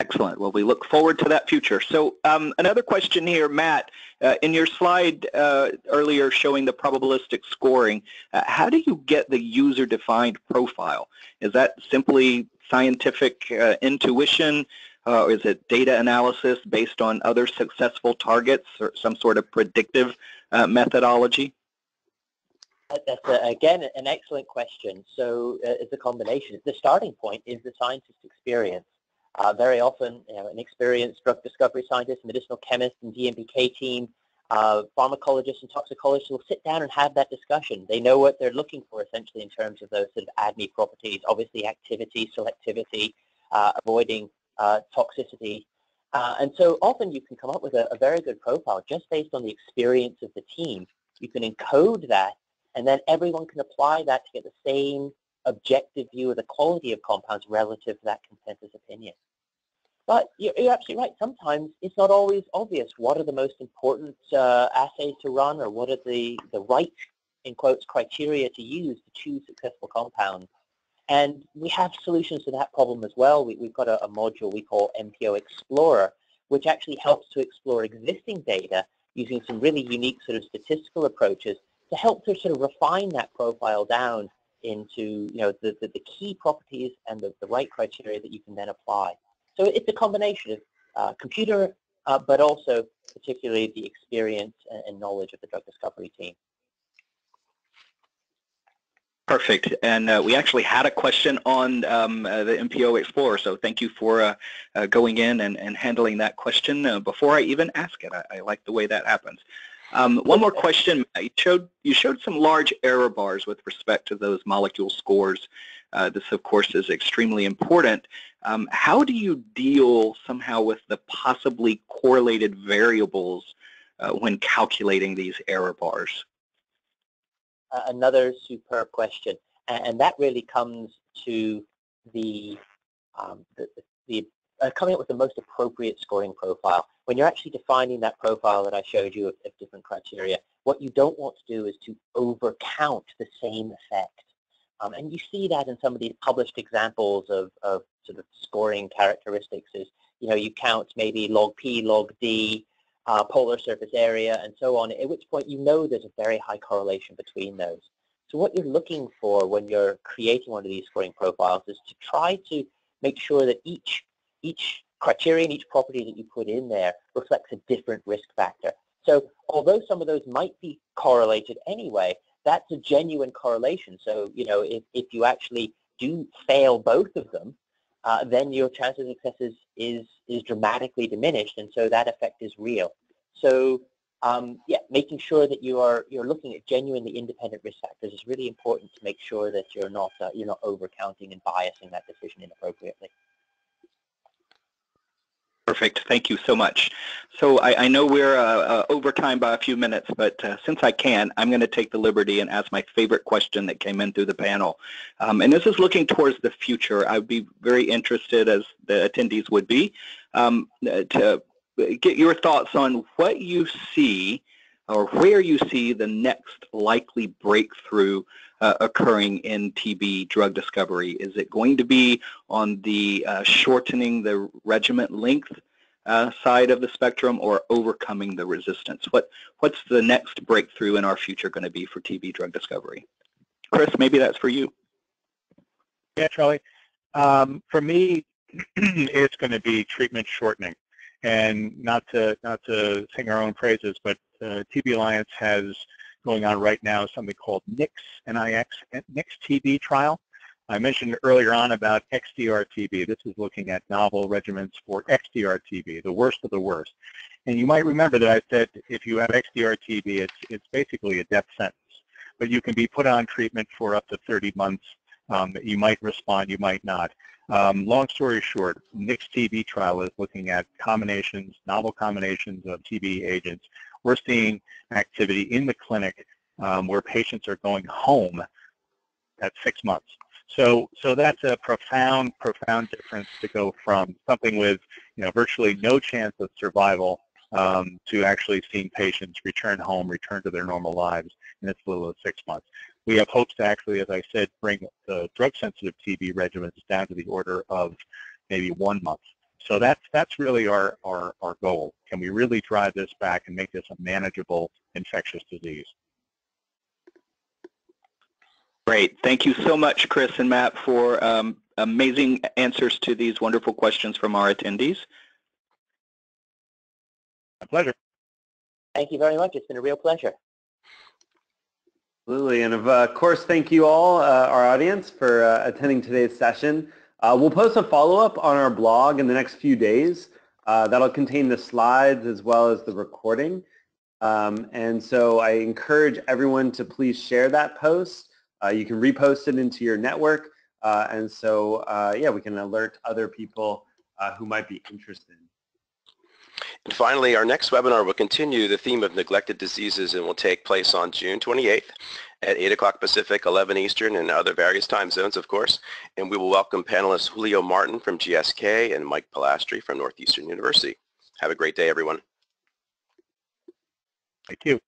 Excellent. Well, we look forward to that future. So um, another question here, Matt. Uh, in your slide uh, earlier showing the probabilistic scoring, uh, how do you get the user-defined profile? Is that simply scientific uh, intuition? Uh, or is it data analysis based on other successful targets or some sort of predictive uh, methodology? That's, a, again, an excellent question. So uh, it's a combination. The starting point is the scientist's experience. Uh, very often, you know, an experienced drug discovery scientist, medicinal chemist, and D M P K team, uh, pharmacologists and toxicologists will sit down and have that discussion. They know what they're looking for, essentially, in terms of those sort of A D M E properties, obviously activity, selectivity, uh, avoiding Uh, toxicity. Uh, and so often you can come up with a, a very good profile just based on the experience of the team. You can encode that, and then everyone can apply that to get the same objective view of the quality of compounds relative to that consensus opinion. But you're, you're absolutely right. Sometimes it's not always obvious what are the most important uh, assays to run or what are the, the right, in quotes, criteria to use to choose successful compounds. And we have solutions to that problem as well. We, we've got a, a module we call M P O Explorer, which actually helps to explore existing data using some really unique sort of statistical approaches to help to sort of refine that profile down into, you know, the, the, the key properties and the, the right criteria that you can then apply. So it's a combination of uh, computer, uh, but also particularly the experience and, and knowledge of the drug discovery team. Perfect. And uh, we actually had a question on um, uh, the M P O Explorer, so thank you for uh, uh, going in and, and handling that question uh, before I even ask it. I, I like the way that happens. Um, one more question. You showed, you showed some large error bars with respect to those molecule scores. Uh, this, of course, is extremely important. Um, how do you deal somehow with the possibly correlated variables uh, when calculating these error bars? Uh, another superb question. And, and that really comes to the, um, the, the uh, coming up with the most appropriate scoring profile. When you're actually defining that profile that I showed you of, of different criteria, what you don't want to do is to overcount the same effect. Um, and you see that in some of these published examples of, of sort of scoring characteristics is, you know, you count maybe log P, log D, uh, polar surface area, and so on, at which point you know there's a very high correlation between those. So what you're looking for when you're creating one of these scoring profiles is to try to make sure that each, each criterion, each property that you put in there reflects a different risk factor. So although some of those might be correlated anyway, that's a genuine correlation. So, you know, if, if you actually do fail both of them, uh, then your chance of success is, is, is dramatically diminished, and so that effect is real. So, um, yeah, making sure that you are, you're looking at genuinely independent risk factors is really important to make sure that you're not, uh, you're not overcounting and biasing that decision inappropriately. Perfect. Thank you so much. So I, I know we're uh, uh, over time by a few minutes, but uh, since I can, I'm going to take the liberty and ask my favorite question that came in through the panel. Um, and this is looking towards the future. I'd be very interested, as the attendees would be, um, to get your thoughts on what you see or where you see the next likely breakthrough Uh, occurring in T B drug discovery. Is it going to be on the uh, shortening the regimen length uh, side of the spectrum, or overcoming the resistance? What what's the next breakthrough in our future going to be for T B drug discovery? Chris, maybe that's for you. Yeah, Charlie. Um, for me, it's going to be treatment shortening, and not to not to sing our own praises, but uh, T B Alliance has going on right now is something called Nix, N I X, Nix T B trial. I mentioned earlier on about X D R T B. This is looking at novel regimens for X D R T B, the worst of the worst. And you might remember that I said if you have X D R T B, it's, it's basically a death sentence. But you can be put on treatment for up to thirty months. Um, you might respond, you might not. Um, long story short, Nix T B trial is looking at combinations, novel combinations of T B agents. We're seeing activity in the clinic um, where patients are going home at six months. So, so that's a profound, profound difference to go from something with, you know, virtually no chance of survival um, to actually seeing patients return home, return to their normal lives in as little as six months. We have hopes to actually, as I said, bring the drug-sensitive T B regimens down to the order of maybe one month. So that's, that's really our, our, our goal. Can we really drive this back and make this a manageable infectious disease? Great. Thank you so much, Chris and Matt, for um, amazing answers to these wonderful questions from our attendees. My pleasure. Thank you very much. It's been a real pleasure. Absolutely. And of uh, course, thank you all, uh, our audience, for uh, attending today's session. Uh, we'll post a follow-up on our blog in the next few days. Uh, that'll contain the slides as well as the recording. Um, and so I encourage everyone to please share that post. Uh, you can repost it into your network. Uh, and so, uh, yeah, we can alert other people uh, who might be interested. And finally, our next webinar will continue the theme of neglected diseases and will take place on June twenty-eighth. At eight o'clock Pacific, eleven Eastern, and other various time zones, of course. And we will welcome panelists Julio Martin from G S K and Mike Pilastri from Northeastern University. Have a great day, everyone. Thank you.